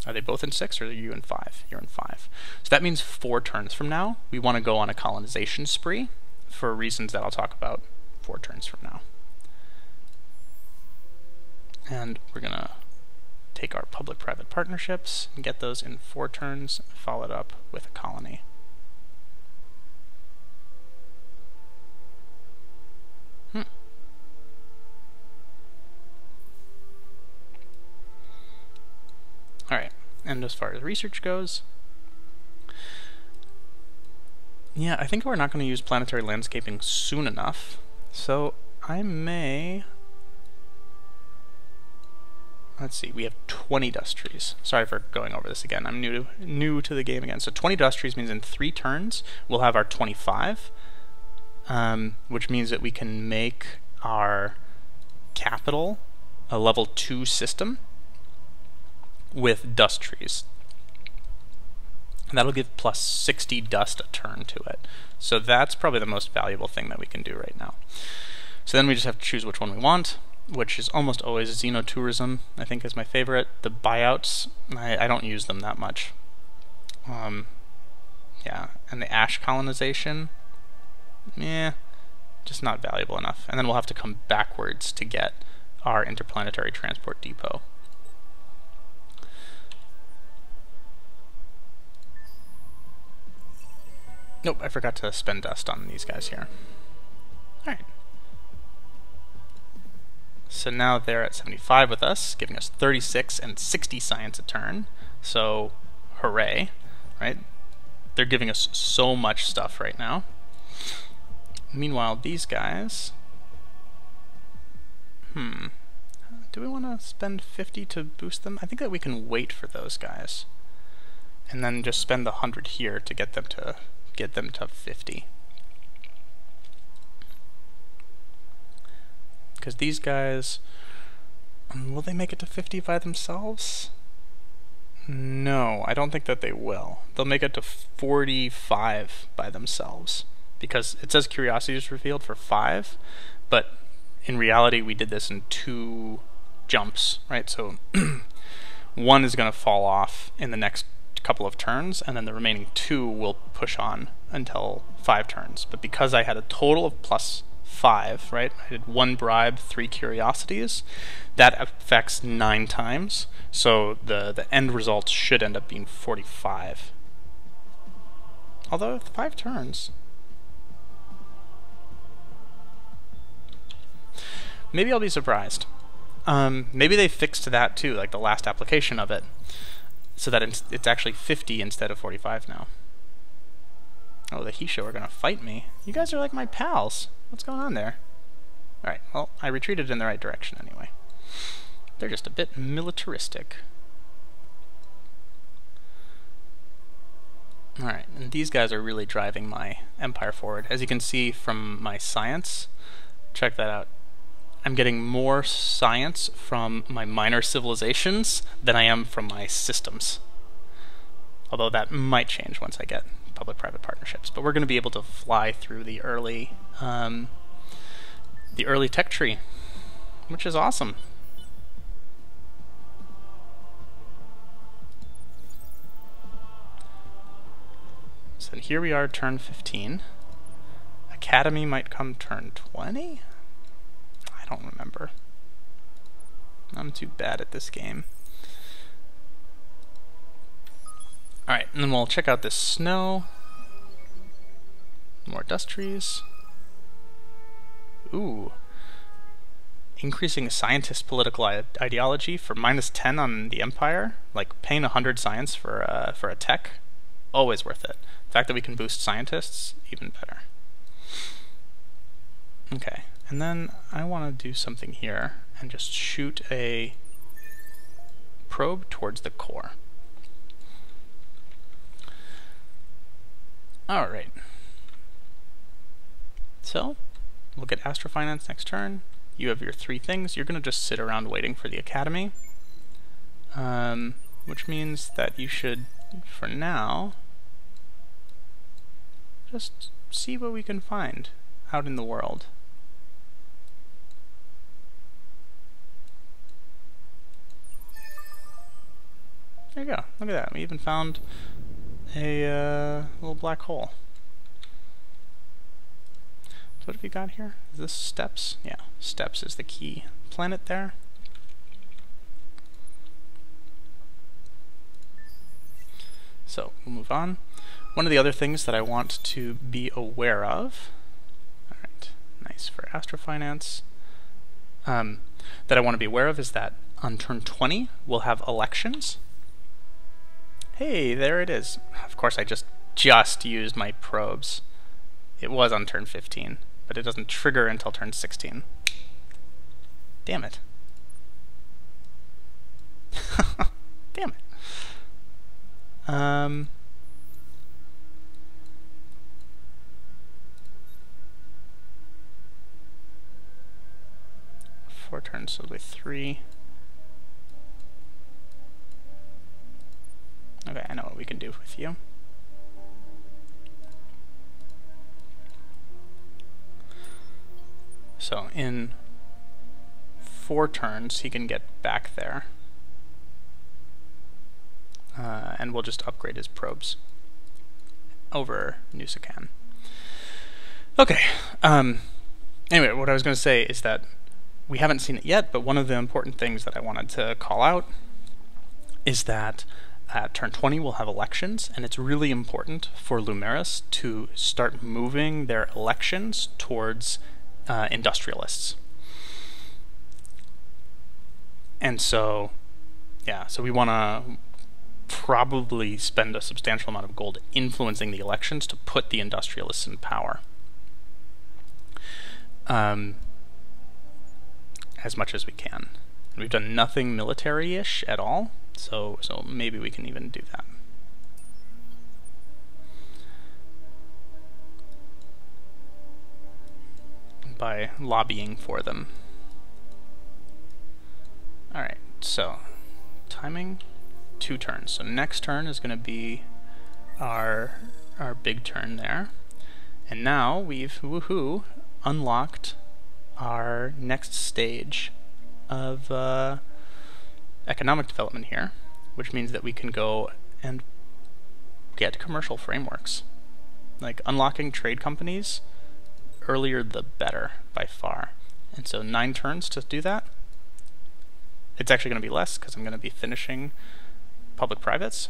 Are they both in six, or are you in five? You're in five. So that means four turns from now, we want to go on a colonization spree for reasons that I'll talk about four turns from now. And we're going to take our public-private partnerships and get those in four turns, followed up with a colony. Hmm. Alright, and as far as research goes, yeah, I think we're not going to use planetary landscaping soon enough, so I may... Let's see, we have twenty dust trees. Sorry for going over this again, I'm new to, new to the game again. So twenty dust trees means in three turns we'll have our twenty-five, um, which means that we can make our capital a level two system with dust trees. And that'll give plus sixty dust a turn to it. So that's probably the most valuable thing that we can do right now. So then we just have to choose which one we want, which is almost always xenotourism, I think, is my favorite. The buyouts, I, I don't use them that much. Um, yeah, and the ash colonization, eh, just not valuable enough. And then we'll have to come backwards to get our interplanetary transport depot. Nope, I forgot to spend dust on these guys here. Alright. So now they're at seventy-five with us, giving us thirty-six and sixty science a turn. So, hooray, right? They're giving us so much stuff right now. Meanwhile, these guys... Hmm. Do we want to spend fifty to boost them? I think that we can wait for those guys. And then just spend the one hundred here to get them to... get them to fifty. Because these guys, will they make it to fifty by themselves? No, I don't think that they will. They'll make it to forty-five by themselves. Because it says curiosity is revealed for five, but in reality we did this in two jumps, right? So one is going to fall off in the next couple of turns, and then the remaining two will push on until five turns. But because I had a total of plus five, right, I did one bribe, three curiosities, that affects nine times, so the, the end result should end up being forty-five. Although, five turns. Maybe I'll be surprised. Um, maybe they fixed that too, like the last application of it, so that it's actually fifty instead of forty-five now. Oh, the Hissho are gonna fight me. You guys are like my pals. What's going on there? Alright, well, I retreated in the right direction anyway. They're just a bit militaristic. Alright, and these guys are really driving my empire forward. As you can see from my science, check that out. I'm getting more science from my minor civilizations than I am from my systems. Although that might change once I get public-private partnerships. But we're going to be able to fly through the early, um, the early tech tree, which is awesome. So here we are, turn fifteen. Academy might come turn twenty? I don't remember. I'm too bad at this game. Alright, and then we'll check out this snow. More dust trees. Ooh. Increasing scientist political ideology for minus ten on the Empire. Like, paying one hundred science for, uh, for a tech. Always worth it. The fact that we can boost scientists, even better. Okay. And then I want to do something here and just shoot a probe towards the core. Alright. So, we'll get Astrofinance next turn. You have your three things. You're going to just sit around waiting for the Academy. Um, which means that you should, for now, just see what we can find out in the world. There you go. Look at that. We even found a uh, little black hole. So what have we got here? Is this steps? Yeah, steps is the key planet there. So we'll move on. One of the other things that I want to be aware of. All right, nice for Astrofinance. Um, that I want to be aware of is that on turn twenty we'll have elections. Hey, there it is. Of course I just just used my probes. It was on turn fifteen, but it doesn't trigger until turn sixteen. Damn it. Damn it. Um, four turns, so it'll be three. Okay, I know what we can do with you. So in four turns, he can get back there. Uh, and we'll just upgrade his probes over Nusakan. Okay, um, anyway, what I was going to say is that we haven't seen it yet, but one of the important things that I wanted to call out is that at turn twenty we'll have elections, and it's really important for Lumeris to start moving their elections towards uh, industrialists. And so, yeah, so we want to probably spend a substantial amount of gold influencing the elections to put the industrialists in power. Um, as much as we can. And we've done nothing military-ish at all. So, so maybe we can even do that. By lobbying for them. Alright, so timing, two turns. So next turn is going to be our, our big turn there. And now we've, woohoo, unlocked our next stage of uh, economic development here, which means that we can go and get commercial frameworks. Like, unlocking trade companies, earlier the better, by far. And so nine turns to do that. It's actually going to be less, because I'm going to be finishing public-privates.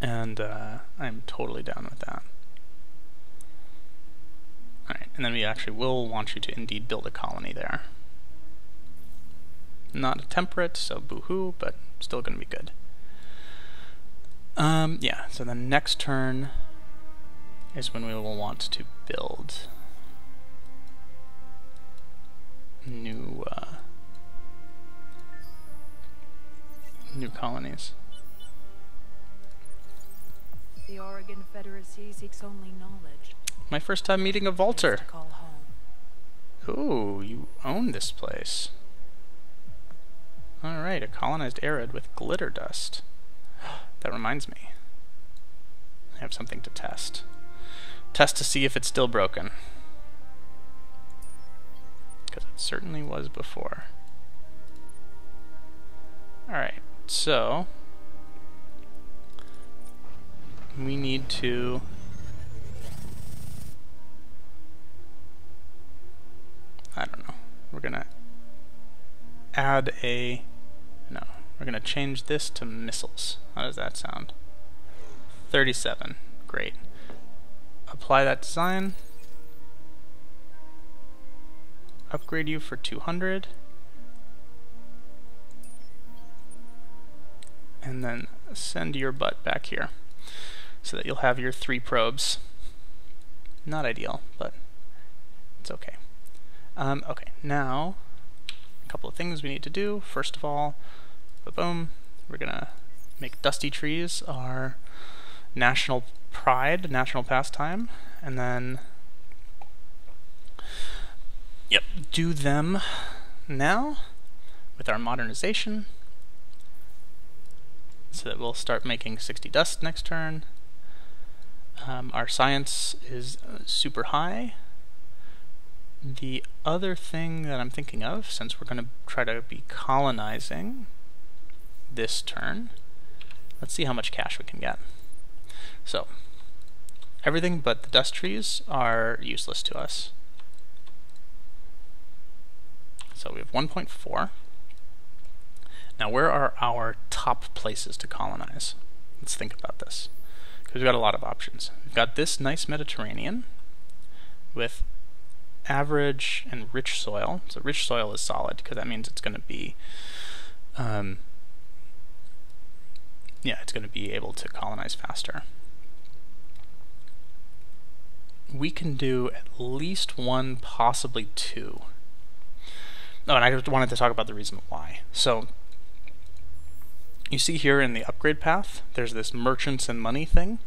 And uh, I'm totally down with that. Alright, and then we actually will want you to indeed build a colony there. Not temperate, so boohoo, but still going to be good. Um, yeah, so the next turn is when we will want to build new uh, new colonies. The Oregon Federacy seeks only knowledge. My first time meeting a Volter. Ooh, you own this place. Alright, a colonized arid with glitter dust. That reminds me. I have something to test. Test to see if it's still broken. Because it certainly was before. Alright, so we need to I don't know. We're gonna add a no. We're gonna change this to missiles. How does that sound? thirty-seven. Great. Apply that design. Upgrade you for two hundred. And then send your butt back here so that you'll have your three probes. Not ideal, but it's okay. Um, okay, now a couple of things we need to do. First of all, ba-boom, we're gonna make dusty trees our national pride, national pastime, and then yep, do them now with our modernization so that we'll start making sixty dust next turn. Um, our science is uh, super high. The other thing that I'm thinking of, since we're going to try to be colonizing this turn, let's see how much cash we can get. So, everything but the dust trees are useless to us. So we have one point four. Now where are our top places to colonize? Let's think about this, because we've got a lot of options. We've got this nice Mediterranean with average and rich soil. So rich soil is solid, because that means it's going to be um, yeah, it's going to be able to colonize faster. We can do at least one, possibly two. Oh, and I just wanted to talk about the reason why. So, you see here in the upgrade path, there's this merchants and money thing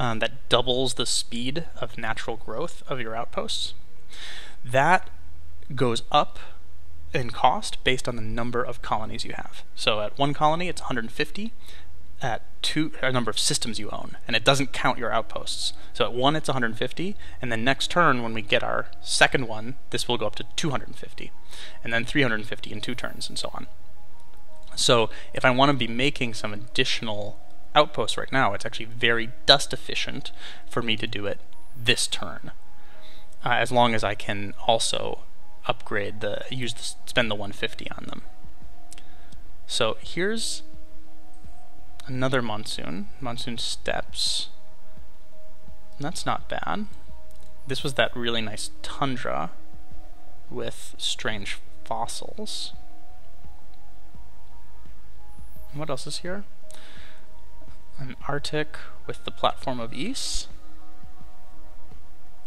um, that doubles the speed of natural growth of your outposts. That goes up in cost based on the number of colonies you have. So at one colony, it's one hundred fifty. At two, a number of systems you own, and it doesn't count your outposts. So at one, it's one hundred fifty, and then next turn, when we get our second one, this will go up to two hundred fifty, and then three hundred fifty in two turns, and so on. So if I want to be making some additional outposts right now, it's actually very dust efficient for me to do it this turn, uh, as long as I can also upgrade the use the, spend the one hundred fifty on them. So here's another monsoon, monsoon steps. That's not bad. This was that really nice tundra with strange fossils. What else is here? An Arctic with the platform of Ys.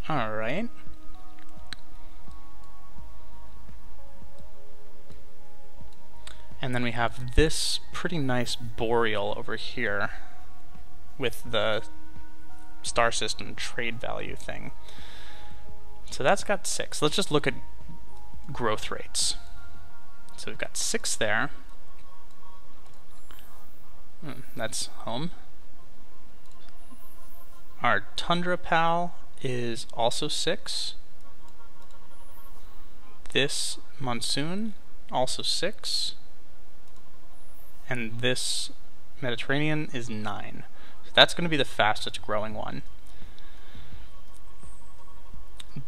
All right. And then we have this pretty nice boreal over here with the star system trade value thing. So that's got six. Let's just look at growth rates. So we've got six there. Hmm, that's home. Our tundra pal is also six. This monsoon, also six. And this Mediterranean is nine. So that's going to be the fastest growing one.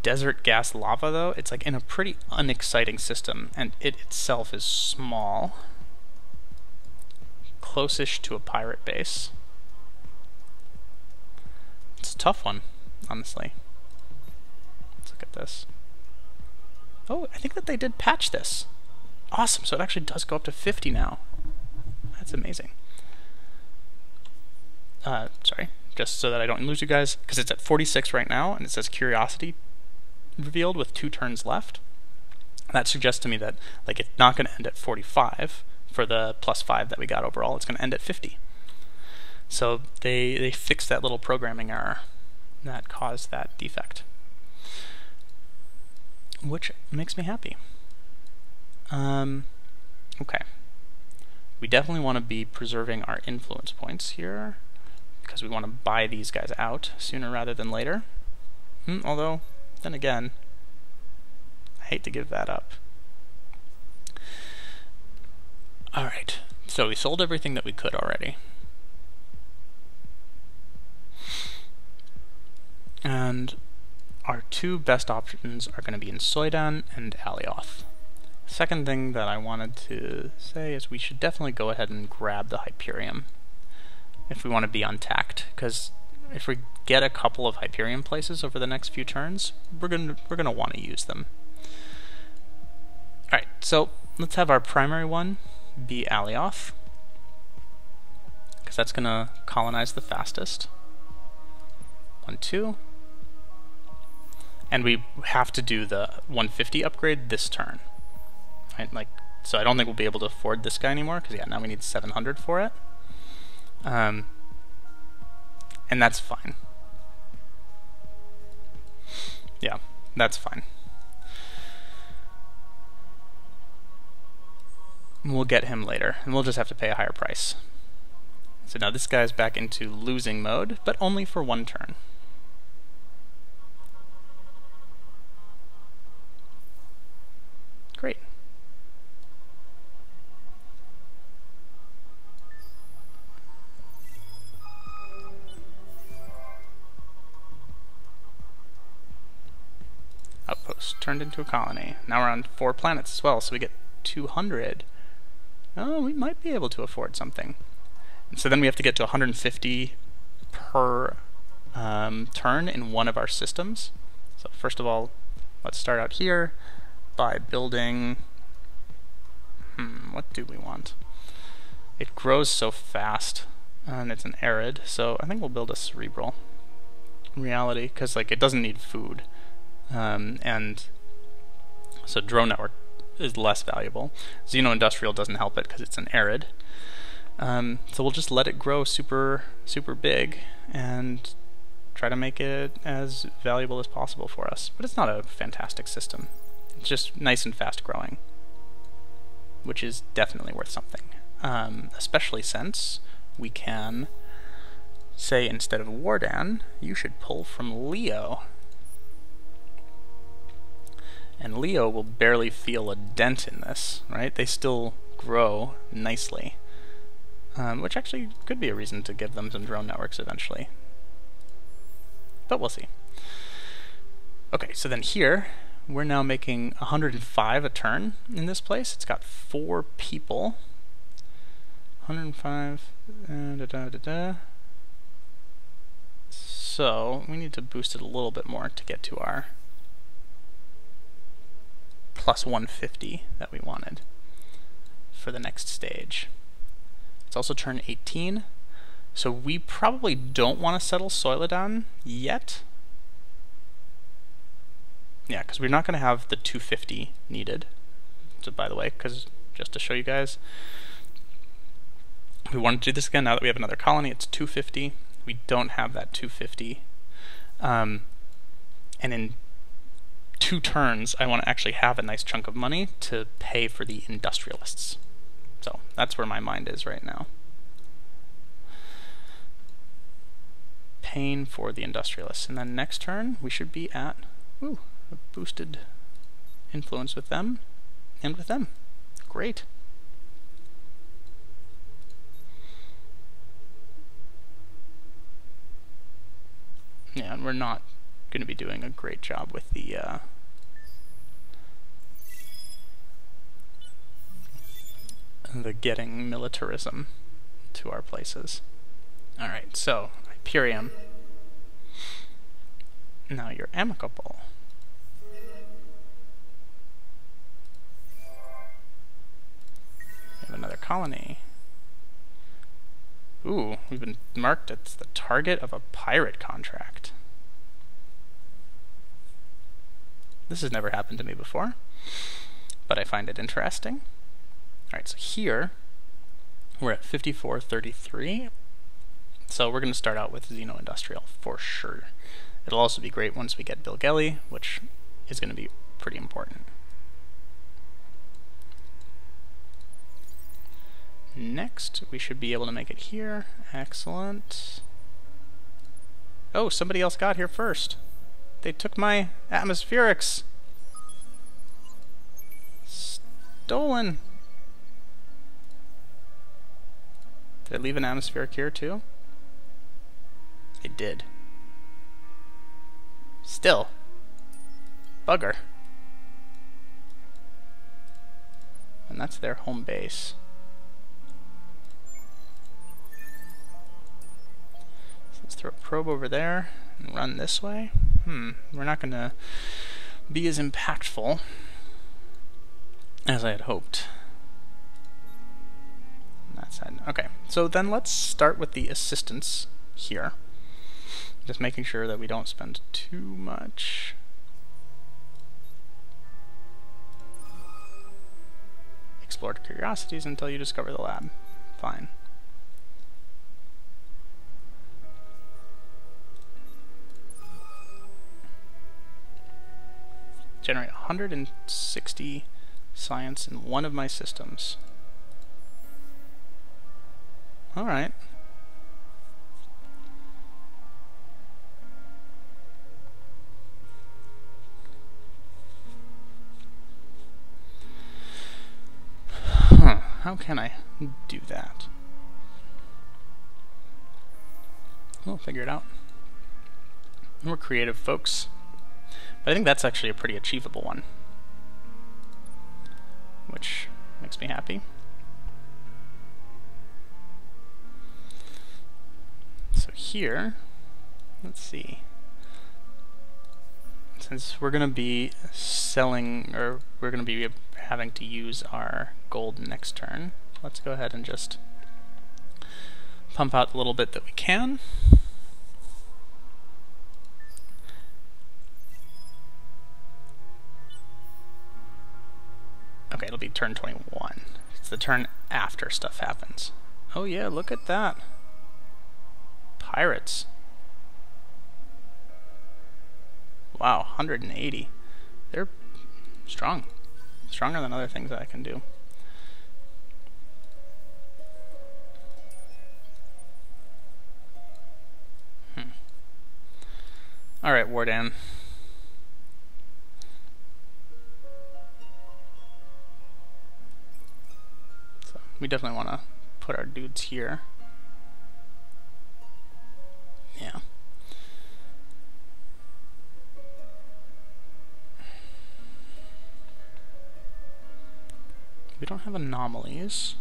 Desert gas lava, though, it's like in a pretty unexciting system, and it itself is small, close-ish to a pirate base. It's a tough one, honestly. Let's look at this. Oh, I think that they did patch this. Awesome, so it actually does go up to fifty now. That's amazing. Uh, sorry, just so that I don't lose you guys, because it's at forty-six right now, and it says curiosity revealed with two turns left. That suggests to me that like it's not going to end at forty-five, for the plus five that we got overall. It's going to end at fifty. So they, they fixed that little programming error that caused that defect, which makes me happy. Um, okay. We definitely want to be preserving our influence points here, because we want to buy these guys out sooner rather than later. Hmm, although, then again, I hate to give that up. Alright, so we sold everything that we could already. And our two best options are going to be in Soidan and Alioth. Second thing that I wanted to say is we should definitely go ahead and grab the Hyperium if we want to be on T A K T, because if we get a couple of Hyperium places over the next few turns, we're gonna we're gonna want to use them. All right, so let's have our primary one be Alioth, because that's gonna colonize the fastest. One, two, and we have to do the one fifty upgrade this turn. Right, like, so I don't think we'll be able to afford this guy anymore, because yeah, now we need seven hundred for it. Um, and that's fine. Yeah, that's fine. We'll get him later, and we'll just have to pay a higher price. So now this guy's back into losing mode, but only for one turn. Great. Outpost turned into a colony. Now we're on four planets as well, so we get two hundred. Oh, we might be able to afford something. And so then we have to get to one hundred fifty per um, turn in one of our systems. So first of all, let's start out here by building... Hmm, what do we want? It grows so fast, and it's an arid, so I think we'll build a cerebral reality, because like it doesn't need food. Um, and so drone network is less valuable. Xeno Industrial doesn't help it because it's an arid. Um, so we'll just let it grow super, super big and try to make it as valuable as possible for us. But it's not a fantastic system. It's just nice and fast growing, which is definitely worth something. Um, especially since we can say instead of Wardan, you should pull from Leo. And Leo will barely feel a dent in this, right? They still grow nicely, um, which actually could be a reason to give them some drone networks eventually. But we'll see. Okay, so then here, we're now making one hundred five a turn in this place. It's got four people. one hundred five, uh, da, da, da, da. So we need to boost it a little bit more to get to our plus one fifty that we wanted for the next stage. It's also turn eighteen, so we probably don't want to settle Soilodon yet. Yeah, because we're not going to have the two fifty needed. So by the way, because just to show you guys, if we want to do this again, now that we have another colony, it's two fifty. We don't have that two fifty. Um, and in two turns, I want to actually have a nice chunk of money to pay for the industrialists. So that's where my mind is right now. Paying for the industrialists. And then next turn, we should be at ooh, a boosted influence with them and with them. Great. Yeah, and we're not going to be doing a great job with the uh, the getting militarism to our places. All right, so Hyperium. Now you're amicable. We have another colony. Ooh, we've been marked as the target of a pirate contract. This has never happened to me before, but I find it interesting. Alright, so here we're at fifty-four thirty-three. So we're going to start out with Xeno Industrial for sure. It'll also be great once we get Bilgeli, which is going to be pretty important. Next, we should be able to make it here. Excellent. Oh, somebody else got here first. They took my atmospherics. Stolen. Did I leave an atmospheric here too? I did. Still. Bugger. And that's their home base. So let's throw a probe over there and run this way. Hmm, we're not gonna be as impactful as I had hoped. That's it. Okay, so then let's start with the assistance here. Just making sure that we don't spend too much. Explored curiosities until you discover the lab. Fine. Generate one hundred sixty science in one of my systems. Alright. Huh, how can I do that? We'll figure it out. We're creative folks. But I think that's actually a pretty achievable one, which makes me happy. So here, let's see, since we're going to be selling, or we're going to be having to use our gold next turn, let's go ahead and just pump out the little bit that we can. Okay, it'll be turn twenty-one. It's the turn after stuff happens. Oh yeah, look at that. Pirates. Wow, one hundred eighty. They're strong. Stronger than other things that I can do. Hmm. Alright, Wardan. We definitely want to put our dudes here. Yeah. We don't have anomalies.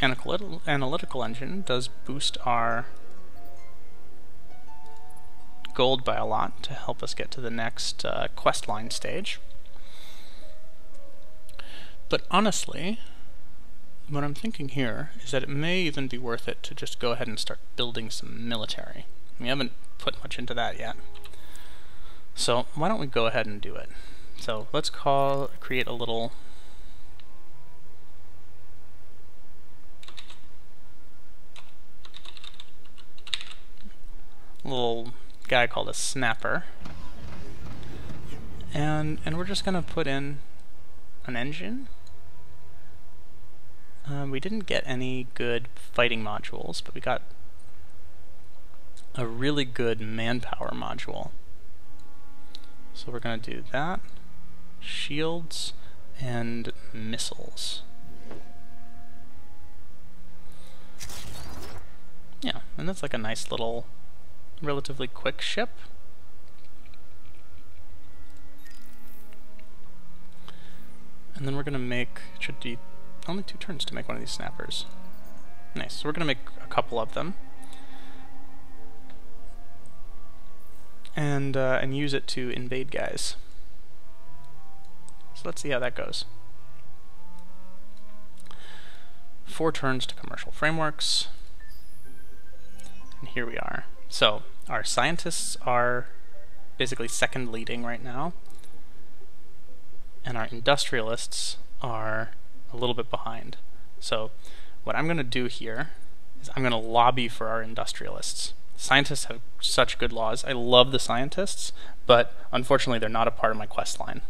Analytical, analytical engine does boost our gold by a lot to help us get to the next uh, quest line stage. But honestly, what I'm thinking here is that it may even be worth it to just go ahead and start building some military. We haven't put much into that yet. So why don't we go ahead and do it? So let's call, create a little little guy called a snapper. And and we're just gonna put in an engine. Um, we didn't get any good fighting modules, but we got a really good manpower module. So we're going to do that. Shields and missiles. Yeah, and that's like a nice little, relatively quick ship. And then we're going to make, it should be only two turns to make one of these snappers. Nice, so we're going to make a couple of them. And, uh, and use it to invade guys. So let's see how that goes. Four turns to commercial frameworks. And here we are. So, our scientists are basically second leading right now. And our industrialists are a little bit behind. So what I'm going to do here is I'm going to lobby for our industrialists. Scientists have such good laws. I love the scientists, but unfortunately they're not a part of my quest line.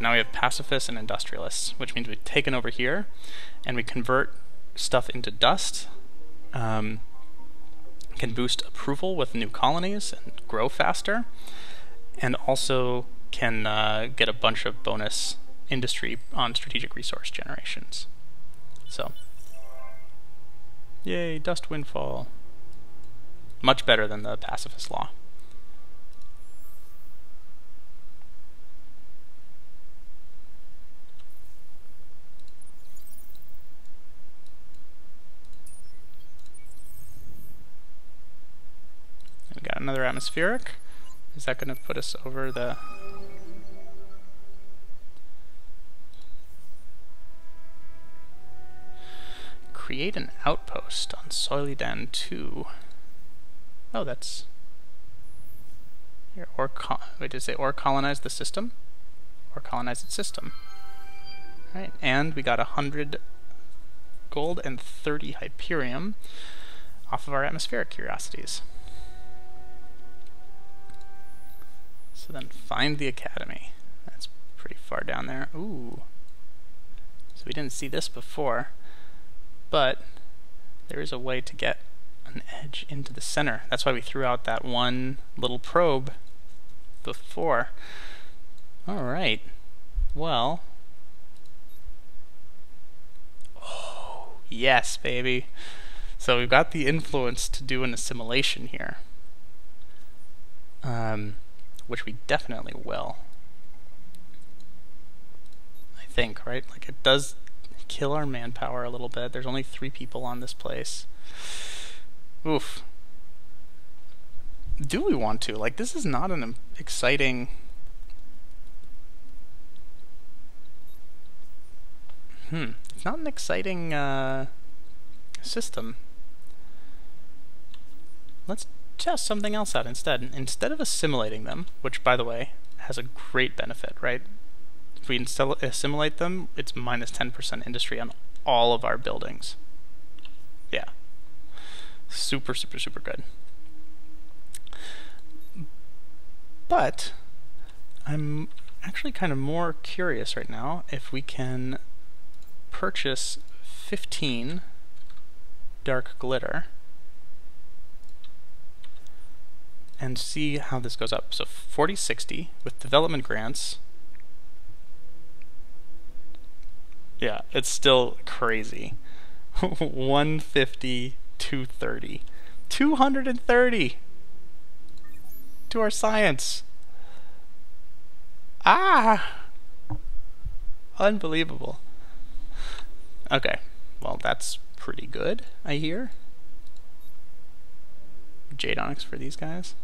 Now we have pacifists and industrialists, which means we've taken over here and we convert stuff into dust, um, can boost approval with new colonies and grow faster, and also can uh, get a bunch of bonus industry on strategic resource generations. So, yay, dust windfall. Much better than the pacifist law. Got another atmospheric. Is that going to put us over the... Create an outpost on Soidan two. Oh, that's... Here, or co Wait, did it say or colonize the system? Or colonize its system. Alright, and we got one hundred gold and thirty Hyperium off of our atmospheric curiosities. So then find the Academy. That's pretty far down there. Ooh. So we didn't see this before, but there is a way to get an edge into the center. That's why we threw out that one little probe before. All right. Well. Oh, yes, baby. So we've got the influence to do an assimilation here. Um... Which we definitely will. I think, right? Like, it does kill our manpower a little bit. There's only three people on this place. Oof. Do we want to? Like, this is not an exciting... Hmm. It's not an exciting uh, system. Let's... test something else out instead. Instead of assimilating them, which by the way has a great benefit, right? If we assimilate them, it's minus ten percent industry on all of our buildings. Yeah. Super, super, super good. But I'm actually kind of more curious right now if we can purchase fifteen dark glitter and see how this goes up. So forty sixty with development grants. Yeah, it's still crazy. one fifty, two thirty. two hundred thirty to our science. Ah! Unbelievable. Okay, well that's pretty good, I hear. Jadonics for these guys.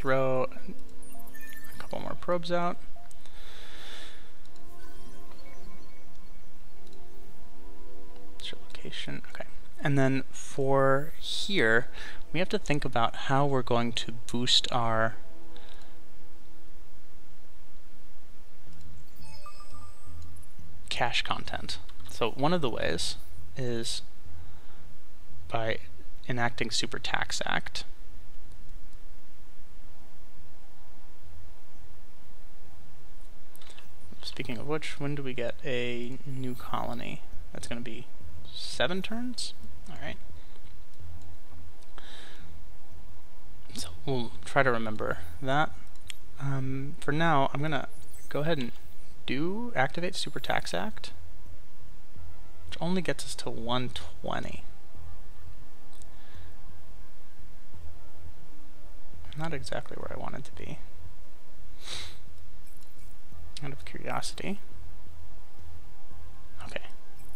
Throw a couple more probes out. What's your location? Okay. And then for here, we have to think about how we're going to boost our cache content. So one of the ways is by enacting Super Tax Act. Speaking of which, when do we get a new colony? That's going to be seven turns? Alright. So we'll try to remember that. Um, for now, I'm going to go ahead and do activate Super Tax Act, which only gets us to one twenty. Not exactly where I want it to be. Out of curiosity. Okay.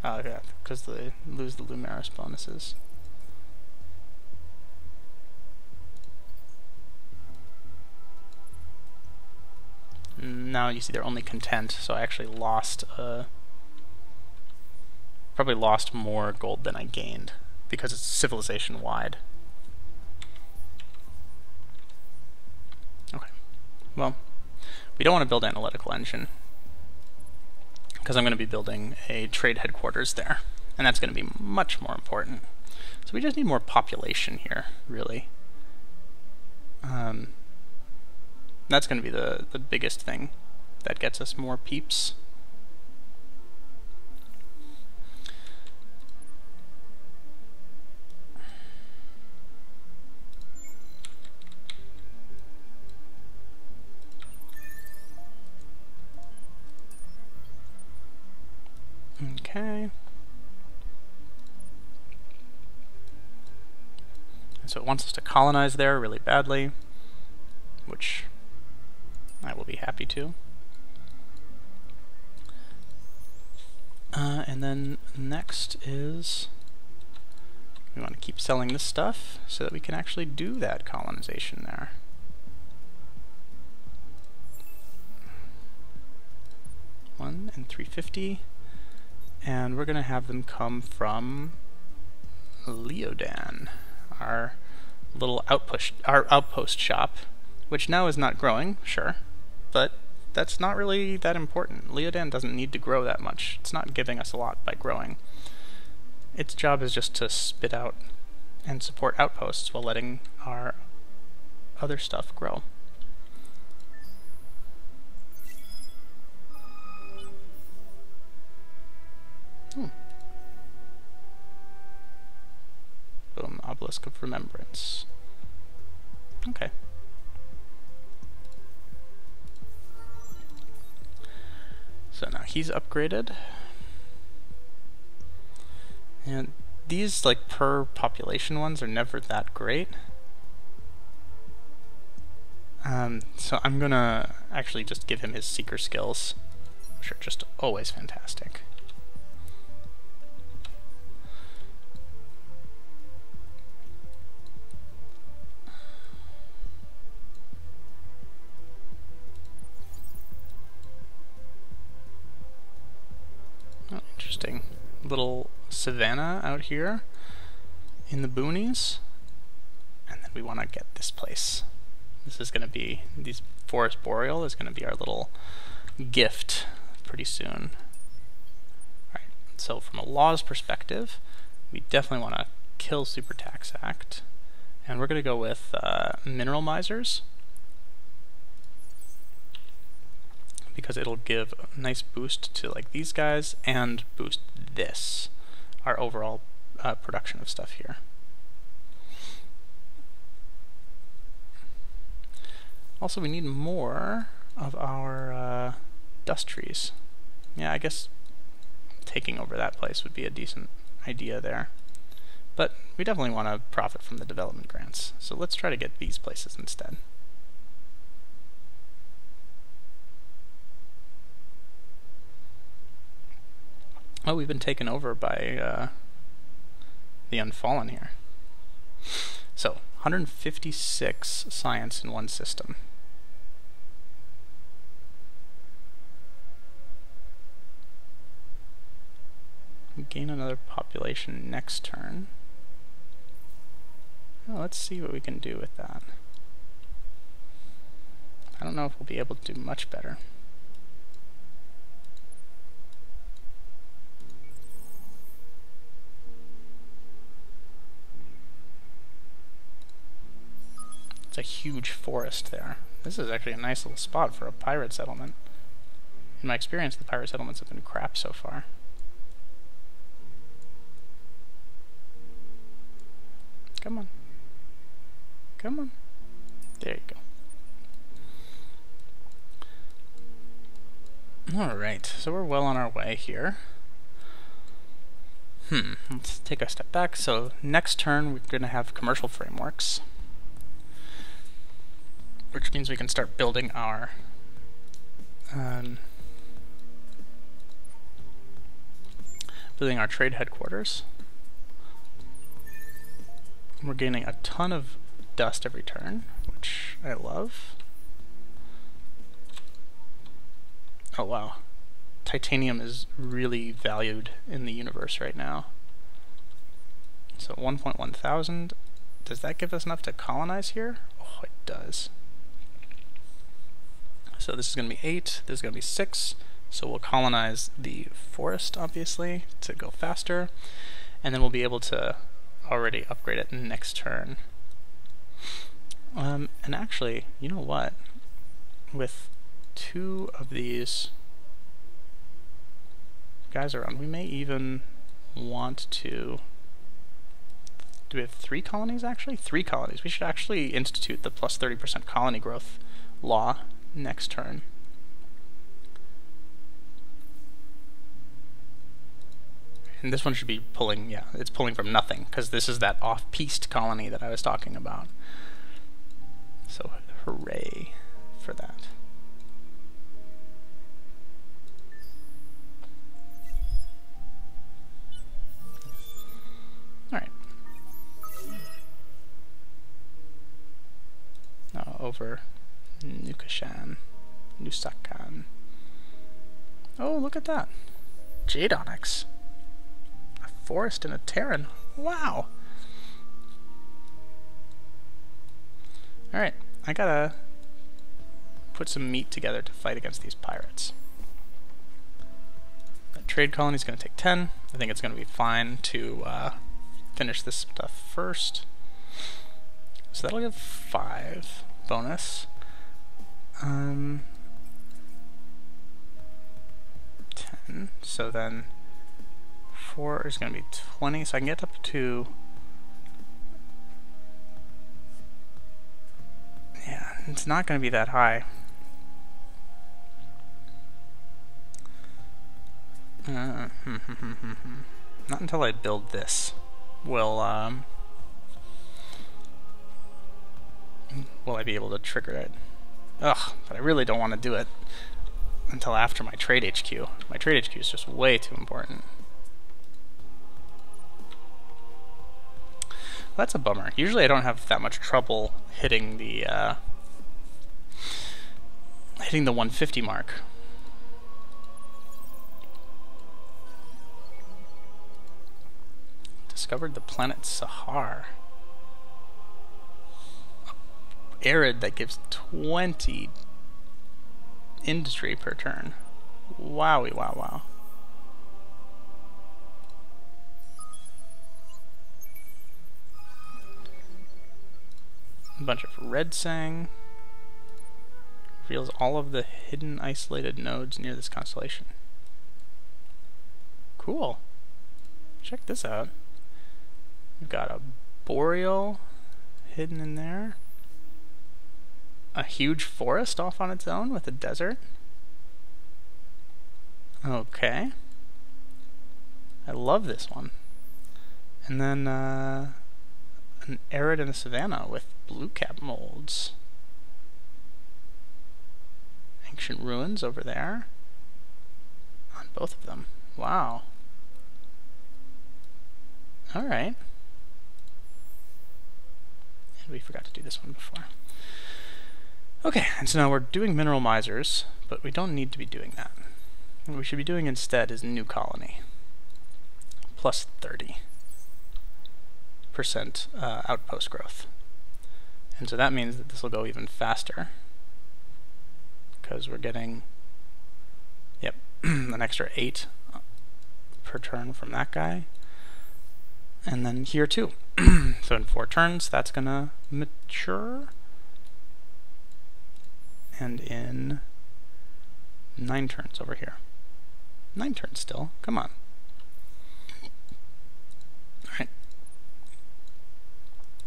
Oh, yeah, because they lose the Lumeris bonuses. now you see they're only content, so I actually lost uh, probably lost more gold than I gained because it's civilization wide. Okay, well, we don't want to build analytical engine because I'm going to be building a trade headquarters there, and that's going to be much more important. So we just need more population here, really. Um, that's going to be the, the biggest thing that gets us more peeps. Okay. So it wants us to colonize there really badly, which I will be happy to. Uh, and then next is we want to keep selling this stuff so that we can actually do that colonization there. One and three fifty. And we're going to have them come from Leodan, our little outpost, our outpost shop, which now is not growing, sure, but that's not really that important. Leodan doesn't need to grow that much. It's not giving us a lot by growing. Its job is just to spit out and support outposts while letting our other stuff grow. Hmm. Boom, Obelisk of Remembrance. Okay. So now he's upgraded. And these, like, per population ones are never that great. Um, so I'm gonna actually just give him his seeker skills, which are just always fantastic. Interesting. Little savanna out here in the boonies, and then we want to get this place. This is going to be, these forest boreal is going to be our little gift pretty soon. Alright, so from a law's perspective, we definitely want to kill Super Tax Act, and we're going to go with uh, Mineral Misers, because it'll give a nice boost to like these guys and boost this, our overall uh, production of stuff here. Also, we need more of our uh, dust trees. Yeah, I guess taking over that place would be a decent idea there. But we definitely want to profit from the development grants, so let's try to get these places instead. Oh, we've been taken over by uh, the Unfallen here. So, one hundred fifty-six science in one system. We gain another population next turn. Well, let's see what we can do with that. I don't know if we'll be able to do much better. It's a huge forest there. This is actually a nice little spot for a pirate settlement. In my experience, the pirate settlements have been crap so far. Come on. Come on. There you go. Alright, so we're well on our way here. Hmm, let's take a step back. So next turn we're going to have commercial frameworks, which means we can start building our um, building our trade headquarters. We're gaining a ton of dust every turn, which I love. Oh wow, titanium is really valued in the universe right now. So one point one thousand, does that give us enough to colonize here? Oh, it does. So this is going to be eight, this is going to be six, so we'll colonize the forest, obviously, to go faster, and then we'll be able to already upgrade it next turn. Um, and actually, you know what? With two of these guys around, we may even want to... Do we have three colonies, actually? Three colonies. We should actually institute the plus thirty percent colony growth law next turn. And this one should be pulling, yeah, it's pulling from nothing, because this is that off-piste colony that I was talking about. So hooray for that. Alright. Now over Nusakan. Nusakan. Oh, look at that. Jade Onyx. A forest and a Terran. Wow. Alright, I gotta put some meat together to fight against these pirates. That trade colony is going to take ten. I think it's going to be fine to uh, finish this stuff first. So that'll give five bonus. Um, ten. So then four is going to be twenty. So I can get up to. Yeah, it's not going to be that high. Uh, not until I build this. Will um, will I be able to trigger it? Ugh, but I really don't want to do it until after my trade H Q. My trade H Q is just way too important. That's a bummer. Usually I don't have that much trouble hitting the uh, hitting the one fifty mark. Discovered the planet Sahar. Arid that gives twenty industry per turn. Wowie wow wow. A bunch of red sang. Reveals all of the hidden isolated nodes near this constellation. Cool. Check this out. We've got a boreal hidden in there. A huge forest off on its own with a desert. Okay. I love this one. And then uh, an arid and a savanna with blue cap molds. Ancient ruins over there. On both of them. Wow. Alright. And we forgot to do this one before. Okay, and so now we're doing Mineral Misers, but we don't need to be doing that. What we should be doing instead is New Colony. Plus thirty percent uh, outpost growth. And so that means that this will go even faster, because we're getting, yep, an extra eight per turn from that guy. And then here too. So in four turns, that's going to mature. And in nine turns over here. Nine turns still, come on. Alright.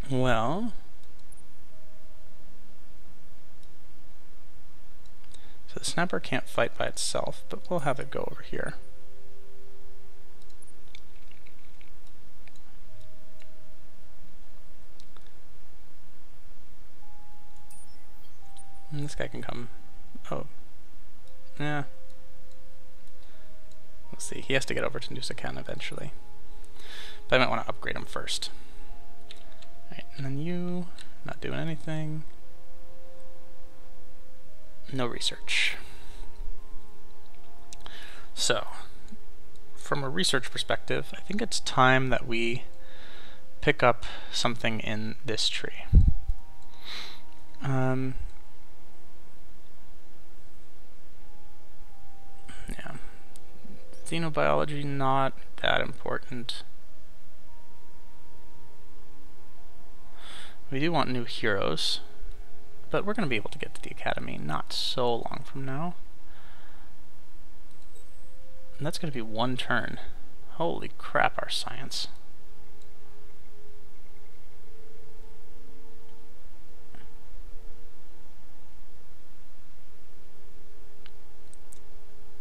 Well. So the snapper can't fight by itself, but we'll have it go over here. And this guy can come. Oh. Yeah. Let's see. He has to get over to Nusakan eventually. But I might want to upgrade him first. Alright, and then you. Not doing anything. No research. So, from a research perspective, I think it's time that we pick up something in this tree. Um, yeah, xenobiology, not that important. We do want new heroes, but we're going to be able to get to the Academy not so long from now. And that's going to be one turn. Holy crap, our science.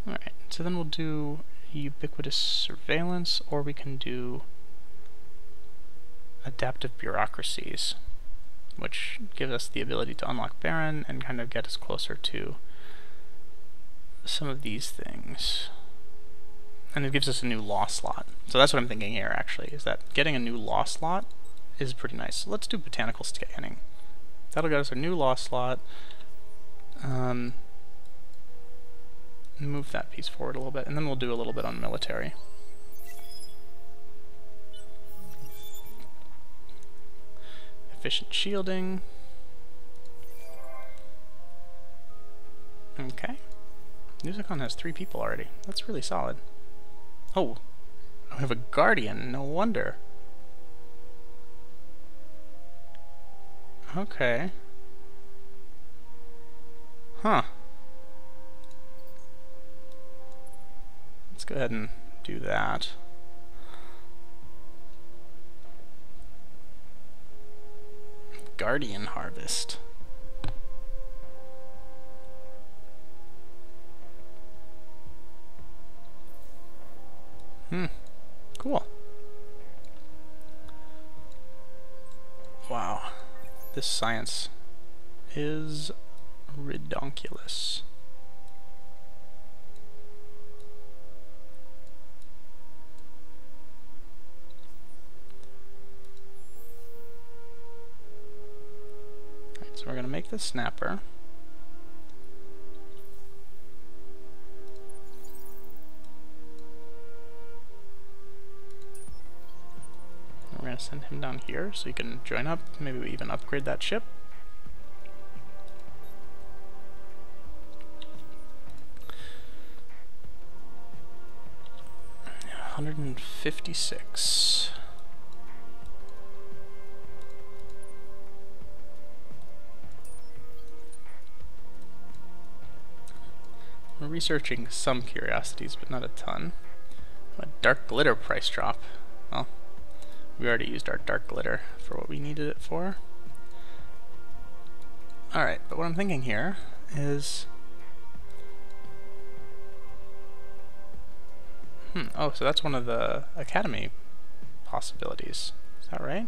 Alright, so then we'll do ubiquitous surveillance, or we can do adaptive bureaucracies, which gives us the ability to unlock Baron and kind of get us closer to some of these things. And it gives us a new law slot. So that's what I'm thinking here, actually, is that getting a new law slot is pretty nice. So let's do botanical scanning. That'll get us a new law slot. Um, move that piece forward a little bit, and then we'll do a little bit on military. Efficient shielding. Okay. Nusakan has three people already. That's really solid. Oh, I have a guardian, no wonder. Okay. Huh. Let's go ahead and do that. Guardian harvest. Hmm. Cool. Wow. This science is redonkulous. Alright, so we're going to make the snapper. We're going to send him down here so he can join up. Maybe we even upgrade that ship. one hundred fifty-six. We're researching some curiosities, but not a ton. A dark glitter price drop. Well, we already used our dark glitter for what we needed it for. Alright, but what I'm thinking here is... Hmm, oh, so that's one of the Academy possibilities. Is that right?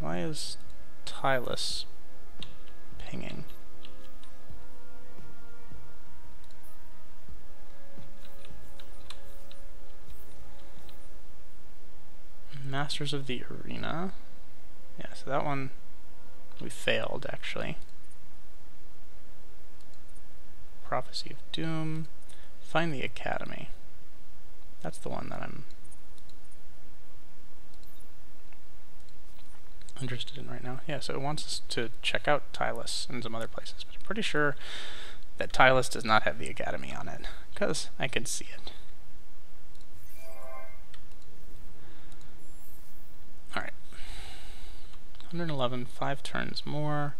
Why is Tylus pinging? Masters of the Arena. Yeah, so that one we failed, actually. Prophecy of Doom. Find the Academy. That's the one that I'm interested in right now. Yeah, so it wants us to check out Tylus and some other places, but I'm pretty sure that Tylus does not have the Academy on it, because I can see it. one eleven, five turns more.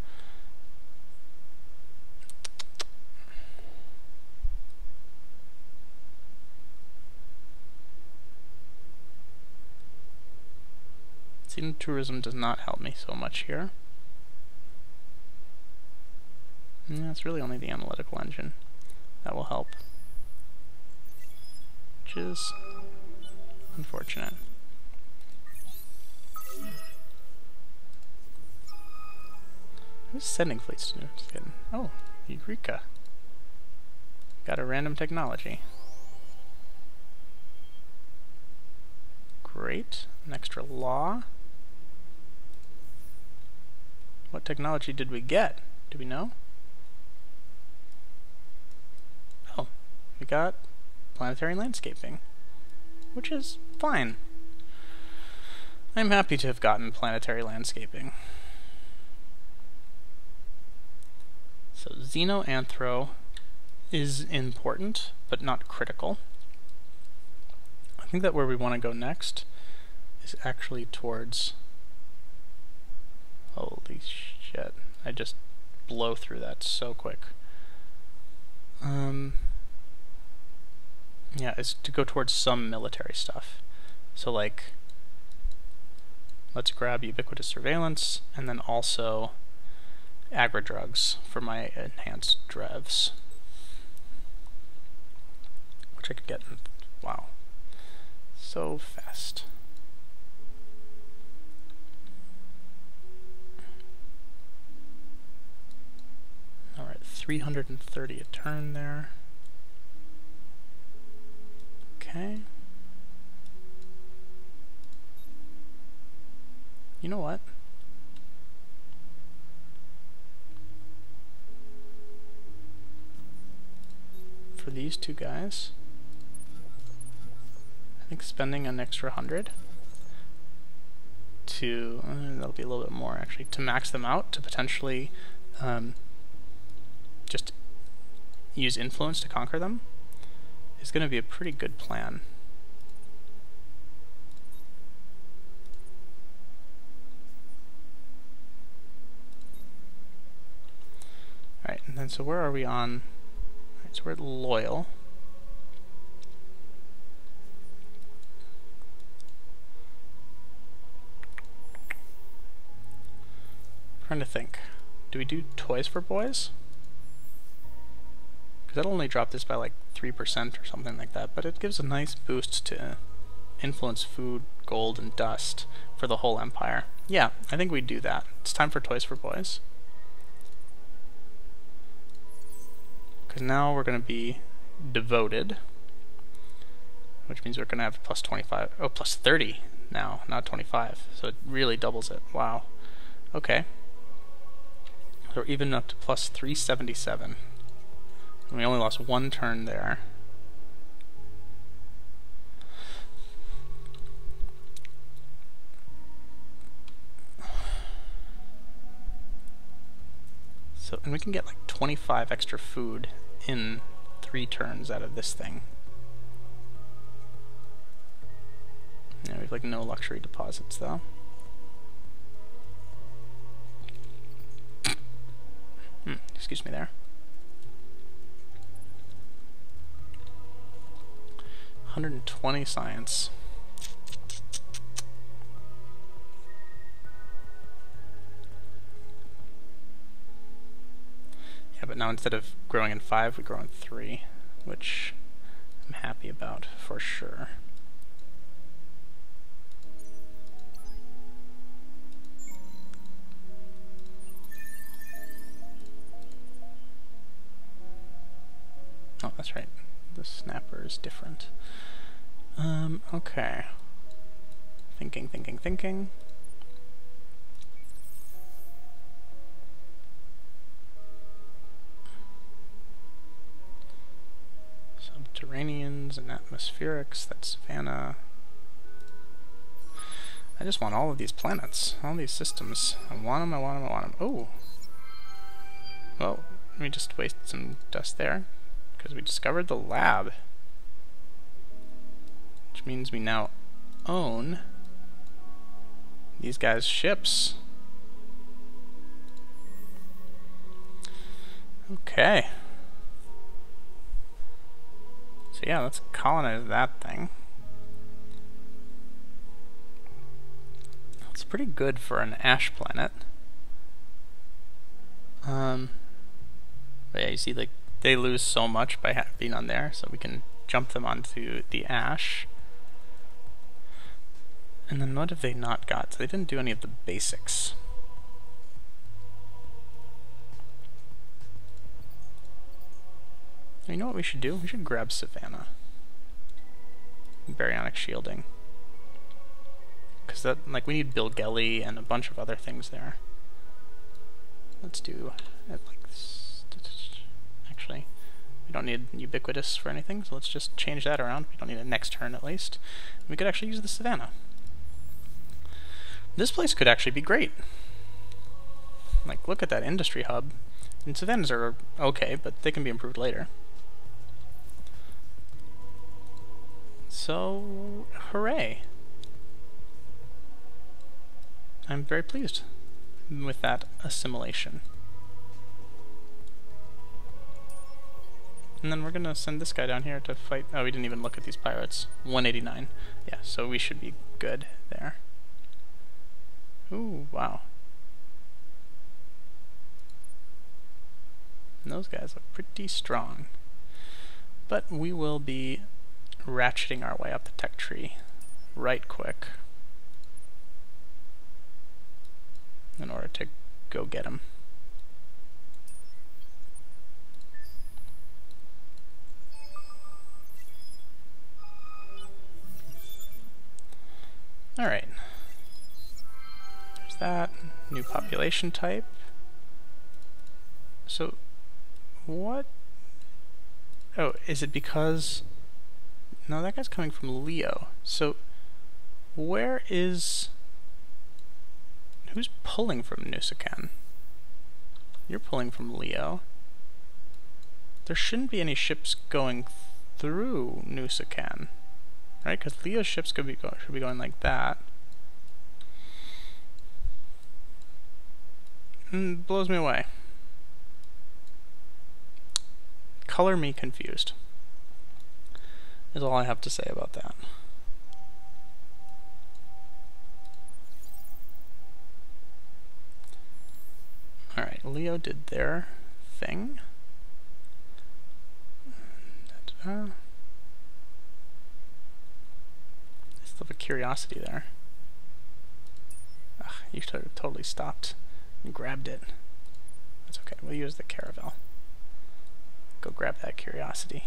Tourism does not help me so much here. Yeah, it's really only the analytical engine that will help, which is unfortunate. Who's sending fleets to Nusakan? Oh, Eureka. Got a random technology. Great. An extra law. What technology did we get? Do we know? Oh, we got planetary landscaping, which is fine. I'm happy to have gotten planetary landscaping. So Xenoanthro is important, but not critical. I think that where we want to go next is actually towards... Holy shit. I just blow through that so quick. Um, yeah, it's to go towards some military stuff. So like, let's grab ubiquitous surveillance and then also agri-drugs for my enhanced drevs, which I could get in, wow, so fast. Alright, three hundred thirty a turn there. Okay. You know what? For these two guys, I think spending an extra hundred to, uh, that'll be a little bit more actually, to max them out, to potentially um, just use influence to conquer them, is going to be a pretty good plan. Alright, and then so where are we on? So we're at Loyal. I'm trying to think. Do we do Toys for Boys? Because that'll only drop this by like three percent or something like that, but it gives a nice boost to influence, food, gold, and dust for the whole empire. Yeah, I think we do that. It's time for Toys for Boys. Now we're going to be devoted, which means we're going to have plus twenty-five, oh, plus thirty now, not twenty-five, so it really doubles it. Wow. Okay. So we're even up to plus three seventy-seven. And we only lost one turn there. So, and we can get like twenty-five extra food in three turns out of this thing. Yeah, we have like no luxury deposits though. Hmm, excuse me there. one hundred twenty science. Yeah, but now instead of growing in five, we grow in three, which I'm happy about for sure. Oh, that's right. The snapper is different. Um, okay. Thinking, thinking, thinking. Subterraneans and atmospherics, that's Savannah. I just want all of these planets, all these systems. I want them, I want them, I want them. Oh! Well, we just wasted some dust there, because we discovered the lab. Which means we now own these guys' ships. Okay. So yeah, let's colonize that thing. It's pretty good for an ash planet. Um, but yeah, you see, like they lose so much by being on there, so we can jump them onto the ash. And then what have they not got? So they didn't do any of the basics. You know what we should do? We should grab Savannah. Baryonic shielding. Because that, like, we need Bilgeli and a bunch of other things there. Let's do it like this. Actually, We don't need ubiquitous for anything, so let's just change that around. We don't need it next turn, at least. We could actually use the savannah. This place could actually be great. Like, look at that industry hub. And savannas are okay, but they can be improved later. So, hooray! I'm very pleased with that assimilation. And then we're gonna send this guy down here to fight. Oh, we didn't even look at these pirates. one eighty-nine. Yeah, so we should be good there. Ooh, wow. And those guys look pretty strong. But we will be ratcheting our way up the tech tree right quick in order to go get them. Alright. There's that. New population type. So, what? Oh, is it because... No, that guy's coming from Leo. So, where is... Who's pulling from Nusakan? You're pulling from Leo. There shouldn't be any ships going through Nusakan, right? Because Leo's ships could be go should be going like that. And it blows me away. Color me confused is all I have to say about that. Alright, Leo did their thing. Da, da, da. I still have a curiosity there. Ugh, you should have totally stopped and grabbed it. That's okay, we'll use the caravel. Go grab that curiosity.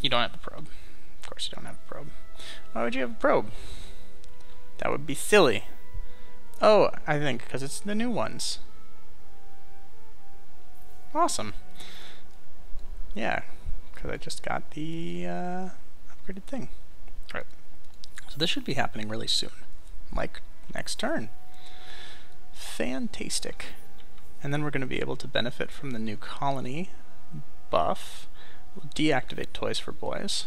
You don't have the probe. Of course you don't have a probe. Why would you have a probe? That would be silly. Oh, I think because it's the new ones. Awesome. Yeah, because I just got the uh, upgraded thing. All right. So this should be happening really soon. Like next turn. Fantastic. And then we're going to be able to benefit from the new colony buff. We'll deactivate Toys for Boys.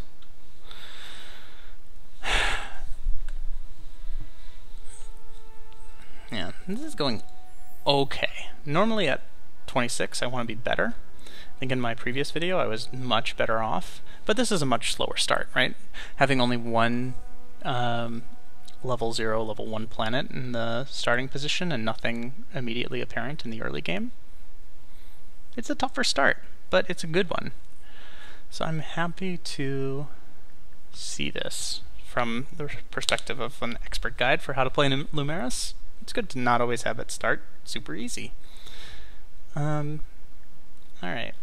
Yeah, this is going okay. Normally at twenty-six I want to be better. I think in my previous video I was much better off, but this is a much slower start, right? Having only one um, level zero, level one planet in the starting position and nothing immediately apparent in the early game. It's a tougher start, but it's a good one. So I'm happy to see this from the perspective of an expert guide for how to play in Lumeris. It's good to not always have it start super easy. Um, Alright,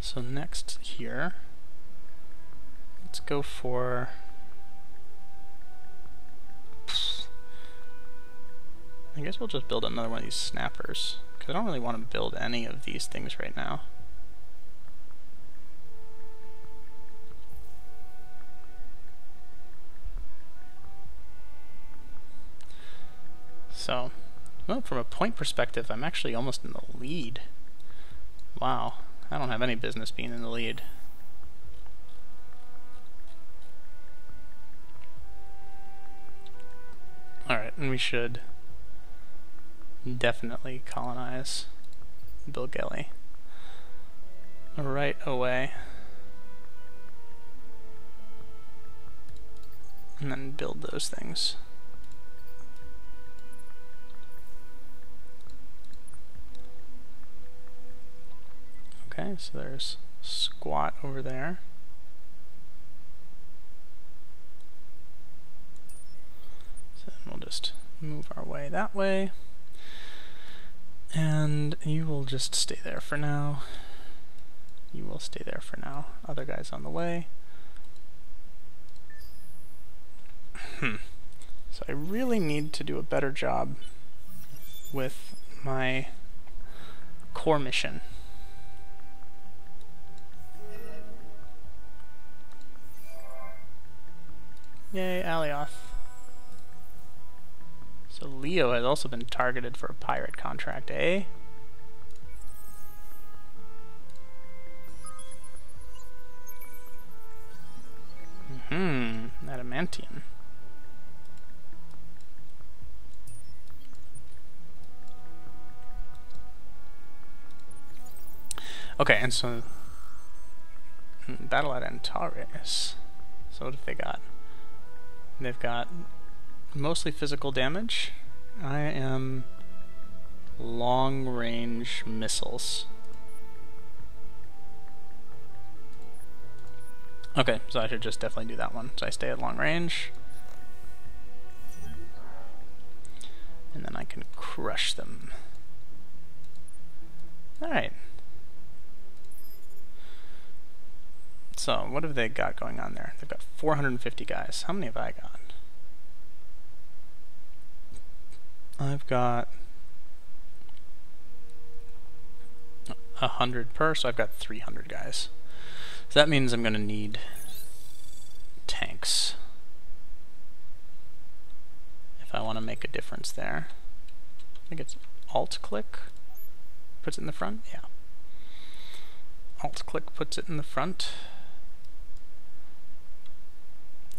so next here, let's go for... I guess we'll just build another one of these snappers, because I don't really want to build any of these things right now. So, well, from a point perspective, I'm actually almost in the lead. Wow, I don't have any business being in the lead. Alright, and we should definitely colonize Bilgeli right away. And then build those things. Okay, so there's squat over there. So we'll just move our way that way. And you will just stay there for now. You will stay there for now. Other guys on the way. Hmm. So I really need to do a better job with my core mission. Yay, Alioth. So Leo has also been targeted for a pirate contract, eh? Mm-hmm, Adamantium. Okay, and so... Hmm, battle at Antares. So what have they got? They've got mostly physical damage. I am long-range missiles. Okay, so I should just definitely do that one. So I stay at long range. And then I can crush them. Alright. So, what have they got going on there? They've got four hundred fifty guys. How many have I got? I've got one hundred per, so I've got three hundred guys. So that means I'm going to need tanks if I want to make a difference there. I think it's Alt-click puts it in the front? Yeah. Alt-click puts it in the front.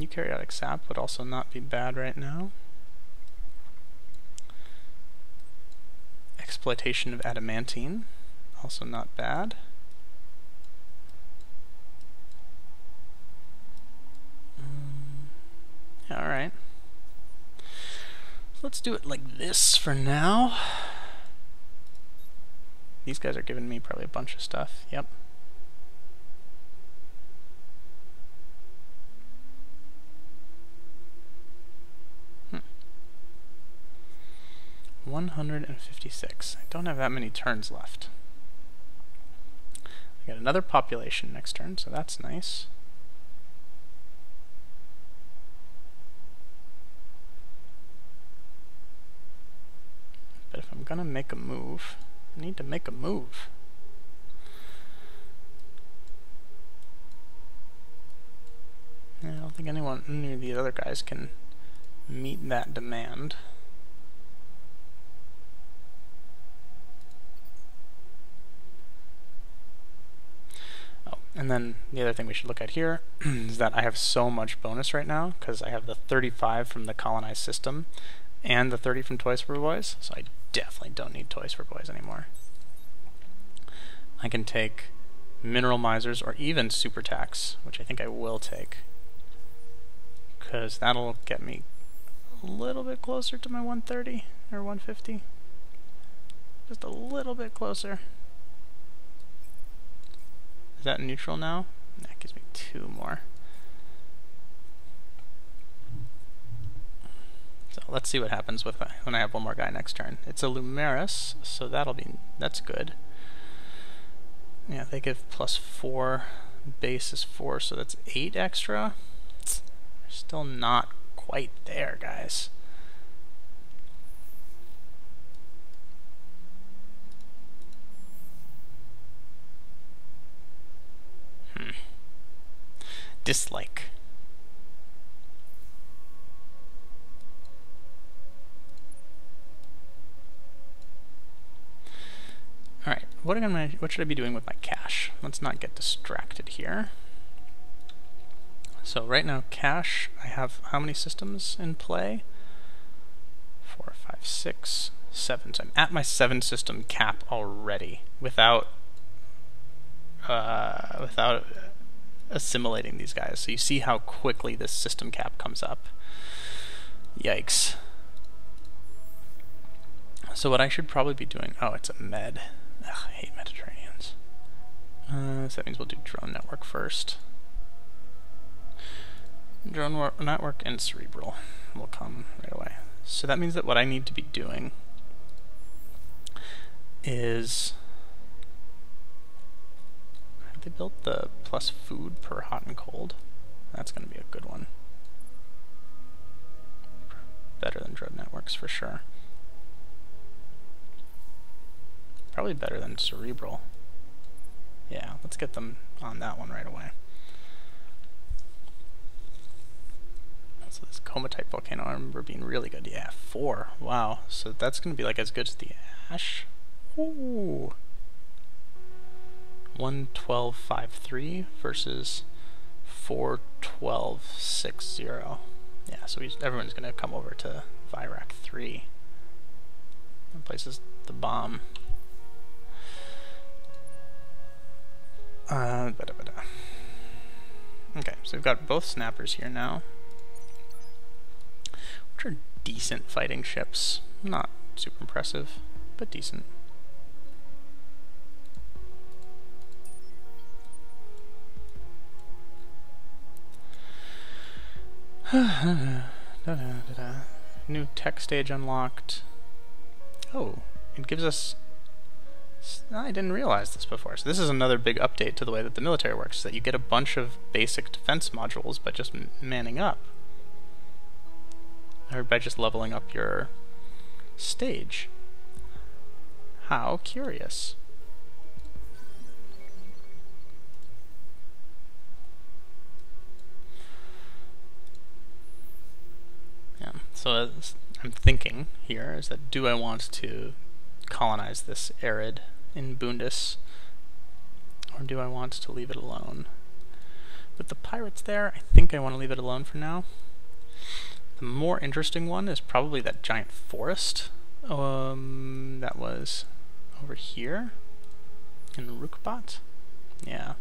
Eukaryotic sap would also not be bad right now. Exploitation of adamantine, also not bad. Um, yeah, all right. So let's do it like this for now. These guys are giving me probably a bunch of stuff. Yep. one hundred fifty-six. I don't have that many turns left. I got another population next turn, so that's nice. But if I'm gonna make a move, I need to make a move. I don't think anyone, any of these other guys can meet that demand. And then the other thing we should look at here is that I have so much bonus right now because I have the thirty-five from the colonized system and the thirty from Toys for Boys, so I definitely don't need Toys for Boys anymore. I can take Mineral Misers or even Super Tax, which I think I will take because that'll get me a little bit closer to my one thirty or one fifty. Just a little bit closer. Is that neutral now? That gives me two more. So let's see what happens with uh, when I have one more guy next turn. It's a Lumeris, so that'll be that's good. Yeah, they give plus four, base is four, so that's eight extra. We're still not quite there, guys. Dislike. All right, what am I, what should I be doing with my cash? Let's not get distracted here. So right now, cash. I have how many systems in play? Four, five, six, seven. So I'm at my seven system cap already, without, uh, without. assimilating these guys. So you see how quickly this system cap comes up. Yikes. So what I should probably be doing... Oh, it's a med. Ugh, I hate Mediterraneans. Uh, so that means we'll do drone network first. Drone network and cerebral will come right away. So that means that what I need to be doing is... They built the plus food per hot and cold. That's going to be a good one. better than Drone Networks for sure. Probably better than Cerebral. Yeah, let's get them on that one right away. So this comatite volcano, I remember being really good. Yeah, four. Wow. So that's going to be like as good as the ash. Ooh. one twelve five three versus four twelve six zero. Yeah, so we, everyone's going to come over to Vyrak three. That places the bomb. Uh, ba-da ba-da. Okay, so we've got both snappers here now, which are decent fighting ships. Not super impressive, but decent. Da-da-da-da. New tech stage unlocked. Oh, it gives us... I didn't realize this before. So this is another big update to the way that the military works, that you get a bunch of basic defense modules by just manning up, or by just leveling up your stage. How curious. Yeah, so I'm thinking here is that, do I want to colonize this arid in Bundus, or do I want to leave it alone? With the pirates there, I think I want to leave it alone for now. The more interesting one is probably that giant forest um, that was over here in Rukbat. Yeah.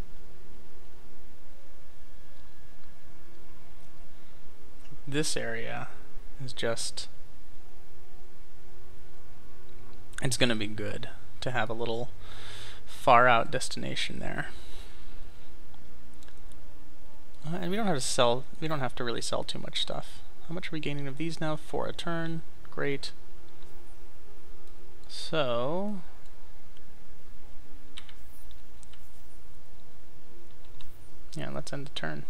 This area is just... it's going to be good to have a little far-out destination there. Uh, and we don't have to sell, we don't have to really sell too much stuff. How much are we gaining of these now? Four a turn. Great. So... yeah, let's end the turn.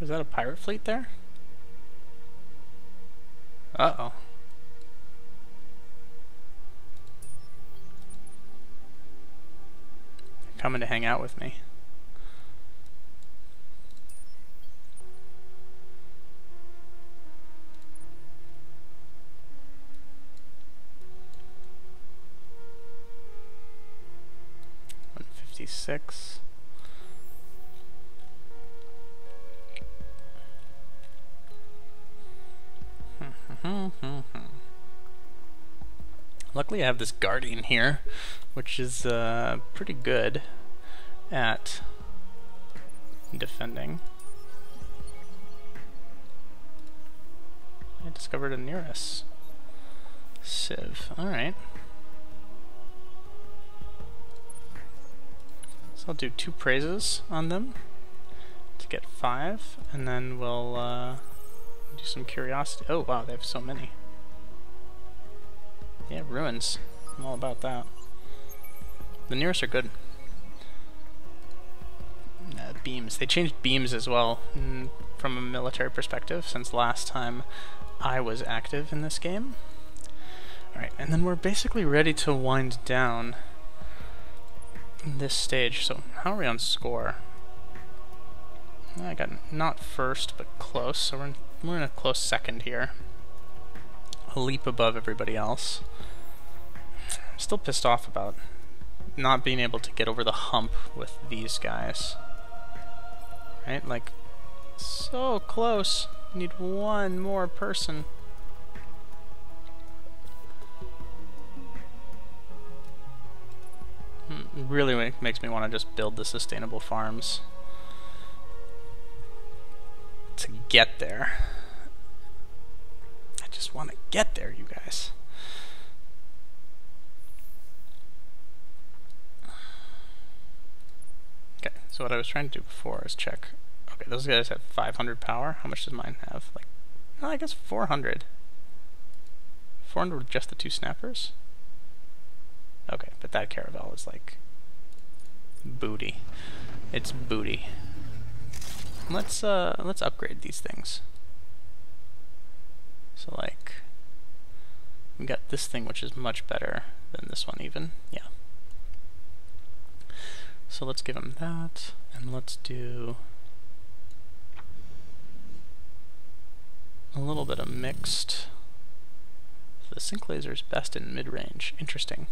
Is that a pirate fleet there? Uh-oh. They're coming to hang out with me. one fifty-six. Luckily I have this Guardian here, which is uh, pretty good at defending. I discovered a Nusakan civ. Alright. So I'll do two praises on them to get five, and then we'll uh, do some curiosity. Oh wow, they have so many. Yeah, ruins. I'm all about that. The nearest are good. Uh, beams. They changed beams as well mm, from a military perspective since last time I was active in this game. Alright, and then we're basically ready to wind down this stage. So, how are we on score? I got not first, but close. So we're in, we're in a close second here. A leap above everybody else. I'm still pissed off about not being able to get over the hump with these guys. Right? Like, so close. Need one more person. It really makes me want to just build the sustainable farms to get there. Just want to get there, you guys. So what I was trying to do before is check. Okay, those guys have five hundred power. How much does mine have? Like, well, I guess four hundred. four hundred with just the two snappers? Okay, but that caravel is like booty. It's booty. Let's uh let's upgrade these things. So like we got this thing which is much better than this one even. Yeah. So let's give him that and let's do a little bit of mixed. The sync laser is best in mid-range. Interesting.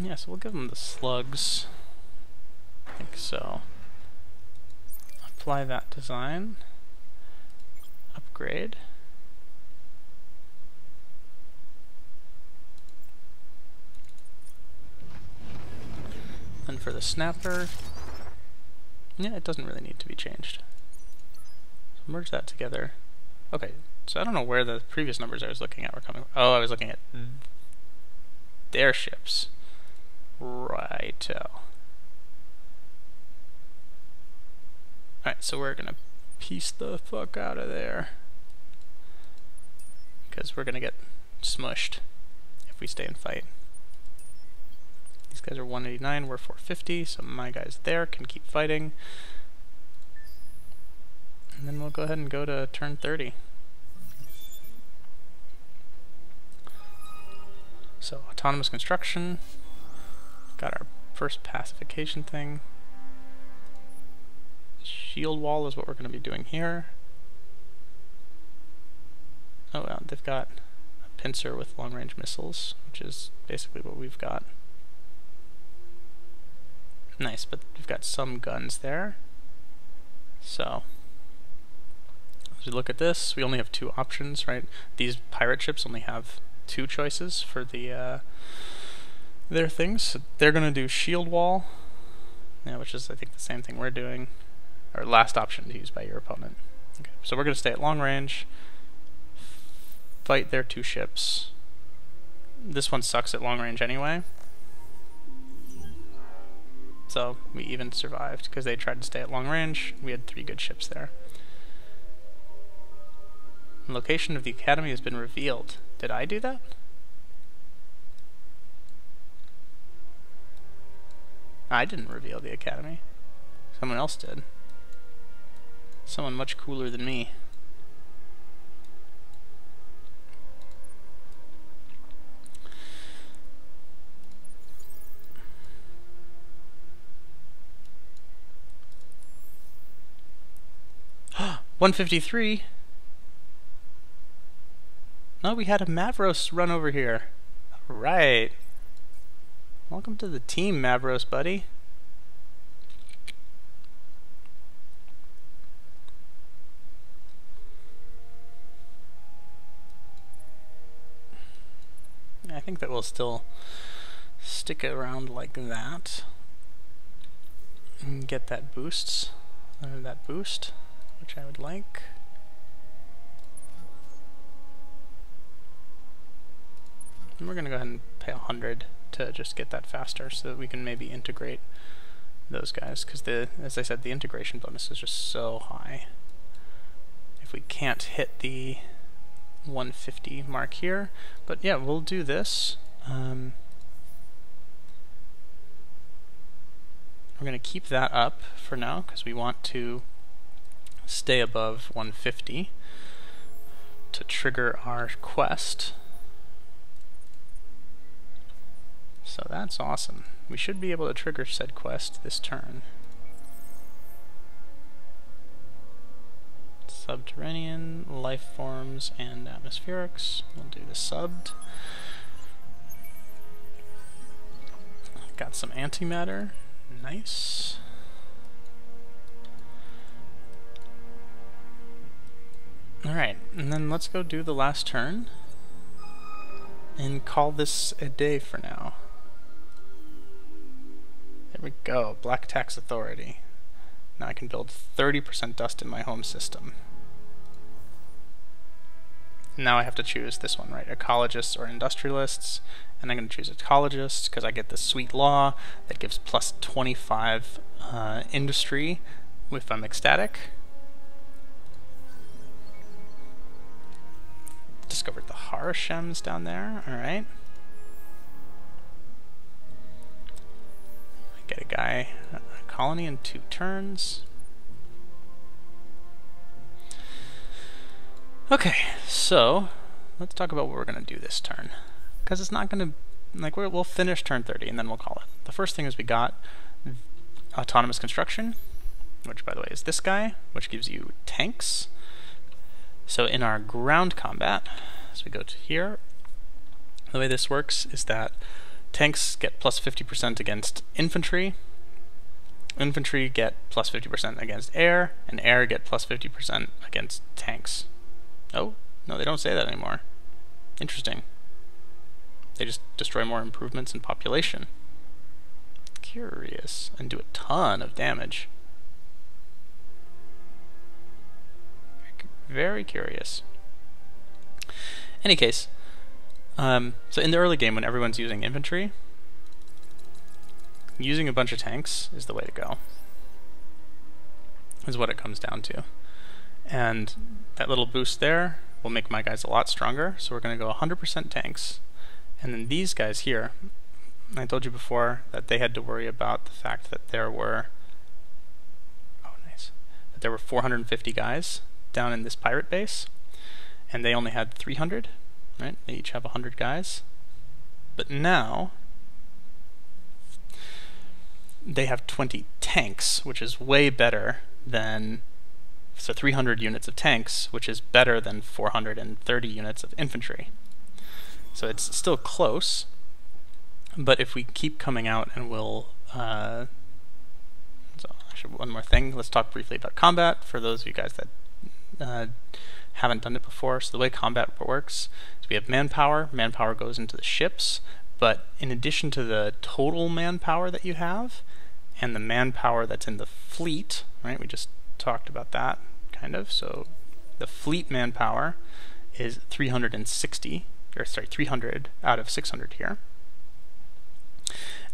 Yeah, so we'll give them the slugs. I think so. Apply that design. Upgrade. And for the snapper, yeah, it doesn't really need to be changed. So merge that together. Okay, so I don't know where the previous numbers I was looking at were coming from. Oh, I was looking at their ships. Righto. Alright, so we're gonna piece the fuck out of there. Because we're gonna get smushed if we stay and fight. These guys are one eighty-nine, we're four fifty, so my guys there can keep fighting. And then we'll go ahead and go to turn thirty. So, autonomous construction. Got our first pacification thing. Shield wall is what we're going to be doing here. Oh well, they've got a pincer with long-range missiles, which is basically what we've got. Nice, but we've got some guns there. So, as we look at this, we only have two options, right? These pirate ships only have two choices for the uh, their things. So they're going to do shield wall, yeah, which is I think the same thing we're doing, or last option to use by your opponent. Okay, so we're going to stay at long range, fight their two ships. This one sucks at long range anyway. So we even survived because they tried to stay at long range. We had three good ships there. The location of the Academy has been revealed. Did I do that? I didn't reveal the Academy. Someone else did. Someone much cooler than me. one fifty-three? No, we had a Mavros run over here. Alright. Welcome to the team, Mavros, buddy. I think that we'll still stick around like that and get that boosts, uh, that boost, which I would like. And we're going to go ahead and pay one hundred to just get that faster so that we can maybe integrate those guys, because the, as I said, the integration bonus is just so high. If we can't hit the one fifty mark here, but yeah, we'll do this. Um, we're going to keep that up for now because we want to stay above one fifty to trigger our quest. So that's awesome. We should be able to trigger said quest this turn. Subterranean, life forms, and atmospherics. We'll do the subbed. Got some antimatter. Nice. Alright, and then let's go do the last turn and call this a day for now. There we go. Black Tax Authority. Now I can build thirty percent dust in my home system. Now I have to choose this one, right? Ecologists or industrialists. And I'm going to choose ecologists because I get the sweet law that gives plus twenty-five uh, industry if I'm ecstatic. Discovered the Harashems down there. All right. Get a guy, a colony in two turns. Okay, so let's talk about what we're going to do this turn, because it's not going to, like, we're, we'll finish turn thirty and then we'll call it. The first thing is we got autonomous construction, which by the way is this guy, which gives you tanks. So in our ground combat, as we go to here, the way this works is that tanks get plus fifty percent against infantry, infantry get plus fifty percent against air, and air get plus fifty percent against tanks. Oh, no, they don't say that anymore. Interesting. They just destroy more improvements in population. Curious. And do a ton of damage. Very curious. Any case, Um, so in the early game, when everyone's using infantry, using a bunch of tanks is the way to go, is what it comes down to. And that little boost there will make my guys a lot stronger, so we're going to go one hundred percent tanks. And then these guys here, I told you before that they had to worry about the fact that there were, oh nice, that there were four hundred fifty guys down in this pirate base, and they only had three hundred. Right? They each have one hundred guys. But now they have twenty tanks, which is way better than, so three hundred units of tanks, which is better than four hundred thirty units of infantry. So it's still close, but if we keep coming out and we'll, uh, so actually one more thing, let's talk briefly about combat for those of you guys that uh, haven't done it before. So the way combat works is we have manpower. Manpower goes into the ships, but in addition to the total manpower that you have and the manpower that's in the fleet, right? We just talked about that kind of. So the fleet manpower is three hundred sixty, or sorry, three hundred out of six hundred here.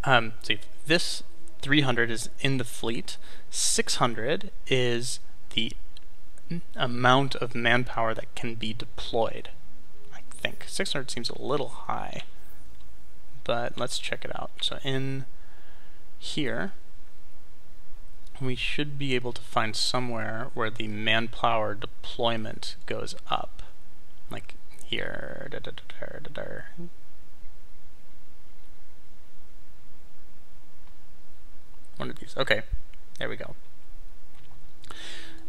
Um, so if this three hundred is in the fleet, six hundred is the amount of manpower that can be deployed. I think six hundred seems a little high, but let's check it out. So in here we should be able to find somewhere where the manpower deployment goes up, like here. Da, da, da, da, da, da. One of these. Okay, there we go.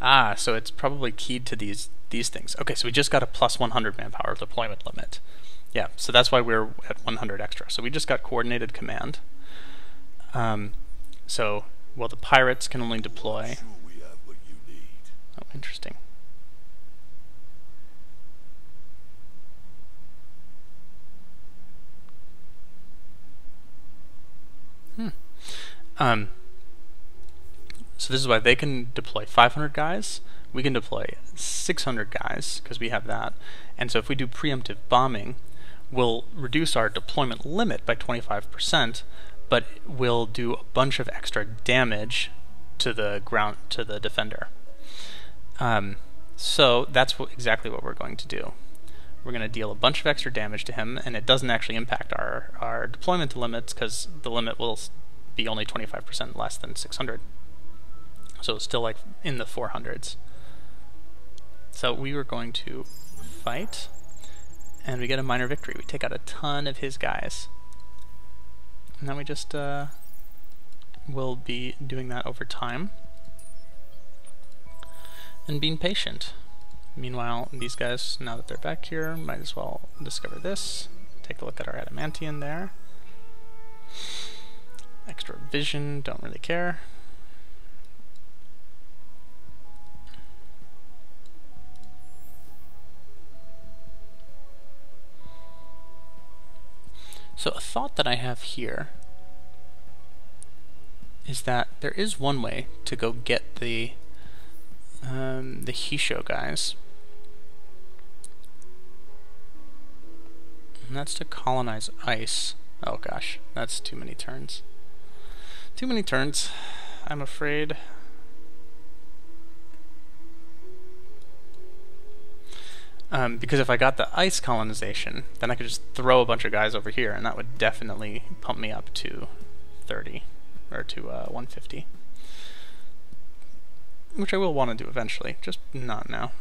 Ah, so it's probably keyed to these these things. Okay, so we just got a plus one hundred manpower deployment limit. Yeah, so that's why we're at one hundred extra. So we just got coordinated command. Um, so, well, the pirates can only deploy. Sure we have what you need. Oh, interesting. Hmm. Um. So this is why they can deploy five hundred guys, we can deploy six hundred guys, because we have that. And so if we do preemptive bombing, we'll reduce our deployment limit by twenty-five percent, but we'll do a bunch of extra damage to the ground, to the defender. Um, so that's what, exactly what we're going to do. We're going to deal a bunch of extra damage to him, and it doesn't actually impact our, our deployment limits, because the limit will be only twenty-five percent less than six hundred. So it's still like in the four hundreds. So we were going to fight, and we get a minor victory. We take out a ton of his guys. And then we just uh, will be doing that over time and being patient. Meanwhile, these guys, now that they're back here, might as well discover this. Take a look at our adamantium there. Extra vision, don't really care. So a thought that I have here is that there is one way to go get the um, the Hissho guys, And that's to colonize ice. Oh gosh, that's too many turns. Too many turns, I'm afraid. Um, because if I got the ice colonization, then I could just throw a bunch of guys over here, and that would definitely pump me up to thirty, or to uh, one fifty. Which I will want to do eventually, just not now.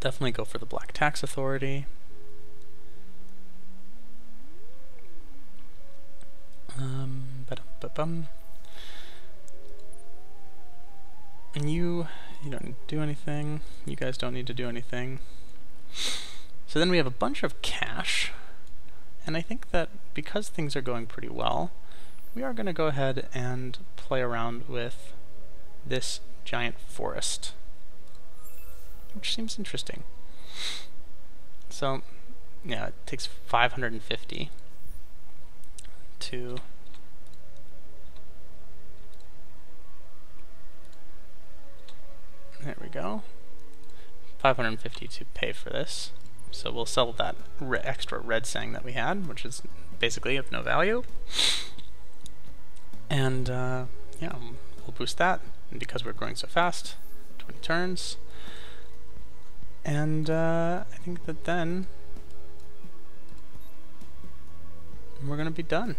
Definitely go for the Black Tax Authority. Um, ba-dum, ba-bum. And you, you don't need to do anything. You guys don't need to do anything. So then we have a bunch of cash. And I think that because things are going pretty well, we are going to go ahead and play around with this giant forest, which seems interesting. So, yeah, it takes five hundred fifty to... There we go. five hundred fifty to pay for this. So we'll sell that re extra red Sang that we had, which is basically of no value. And uh, yeah, we'll boost that. And because we're growing so fast, twenty turns. And uh, I think that then we're gonna be done.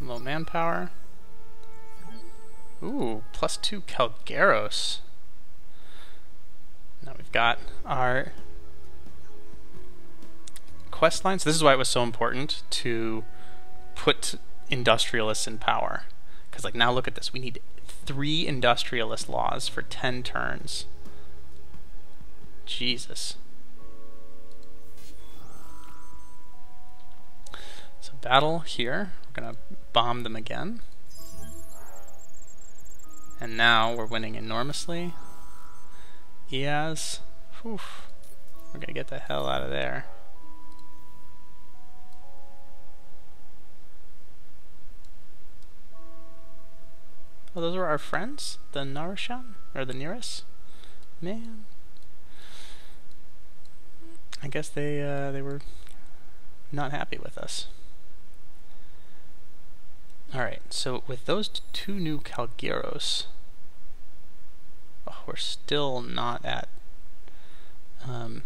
Low manpower. Ooh, plus two Calgaros. Now we've got our quest lines. This is why it was so important to put industrialists in power. Because, like, now look at this. We need three industrialist laws for ten turns. Jesus. So battle here. Gonna bomb them again. And now we're winning enormously. Yes. Whew. We're gonna get the hell out of there. Oh, those are our friends? The Naresham? Or the Numeris? Man. I guess they, uh, they were not happy with us. Alright, so with those two new Calgaros, oh, we're still not at um,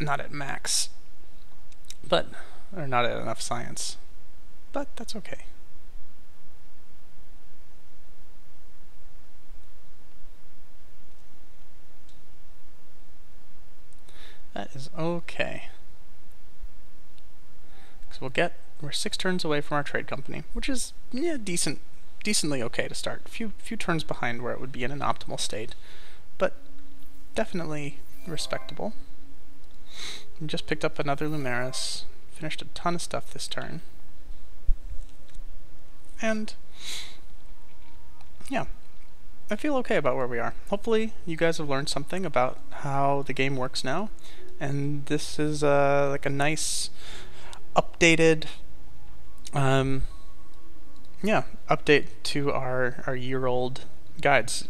not at max, but or not at enough science, but that's okay. That is okay. We'll get, we're six turns away from our trade company, which is, yeah, decent, decently okay to start. Few, few turns behind where it would be in an optimal state, but definitely respectable. We just picked up another Lumeris, finished a ton of stuff this turn. And, yeah, I feel okay about where we are. Hopefully you guys have learned something about how the game works now, and this is uh, like a nice... updated um yeah update to our our year old guides.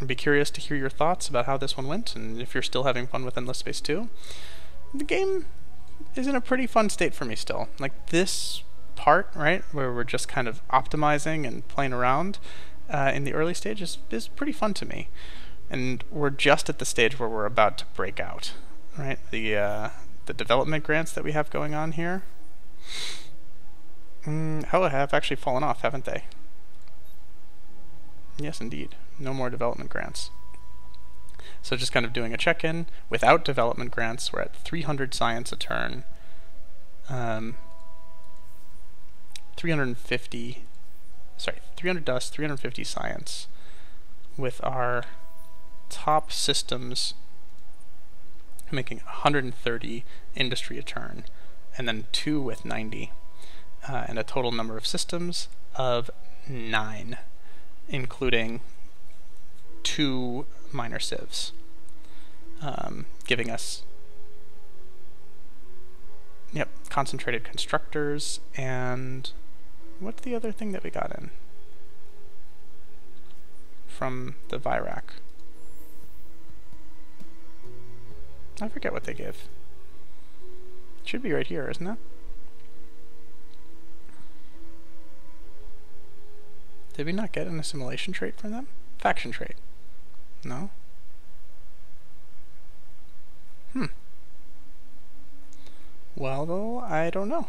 I'd be curious to hear your thoughts about how this one went, and if you're still having fun with Endless Space two. The game is in a pretty fun state for me still. Like this part, right, where we're just kind of optimizing and playing around uh, in the early stages is pretty fun to me, and we're just at the stage where we're about to break out, right? The uh the development grants that we have going on here, mm, hell, have actually fallen off, haven't they? Yes, indeed. No more development grants. So just kind of doing a check-in. Without development grants, we're at three hundred science a turn, um, three hundred fifty, sorry, three hundred dust, three hundred fifty science, with our top systems making one hundred thirty industry a turn, and then two with ninety, uh, and a total number of systems of nine, including two minor sieves, um, giving us Yep, concentrated constructors, and what's the other thing that we got in from the Vyrak? I forget what they give. It should be right here, isn't it? Did we not get an assimilation trait from them? Faction trait. No? Hmm. Well, though, I don't know.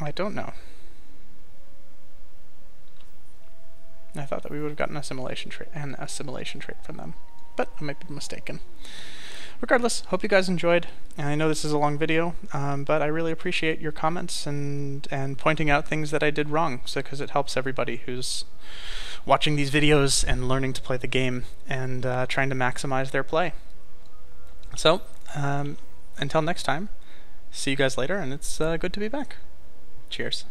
I don't know. I thought that we would have gotten assimilation trait and assimilation trait from them, but I might be mistaken. Regardless, hope you guys enjoyed, and I know this is a long video, um, but I really appreciate your comments and, and pointing out things that I did wrong, so because it helps everybody who's watching these videos and learning to play the game and uh, trying to maximize their play. So, um, until next time, see you guys later, and it's uh, good to be back. Cheers.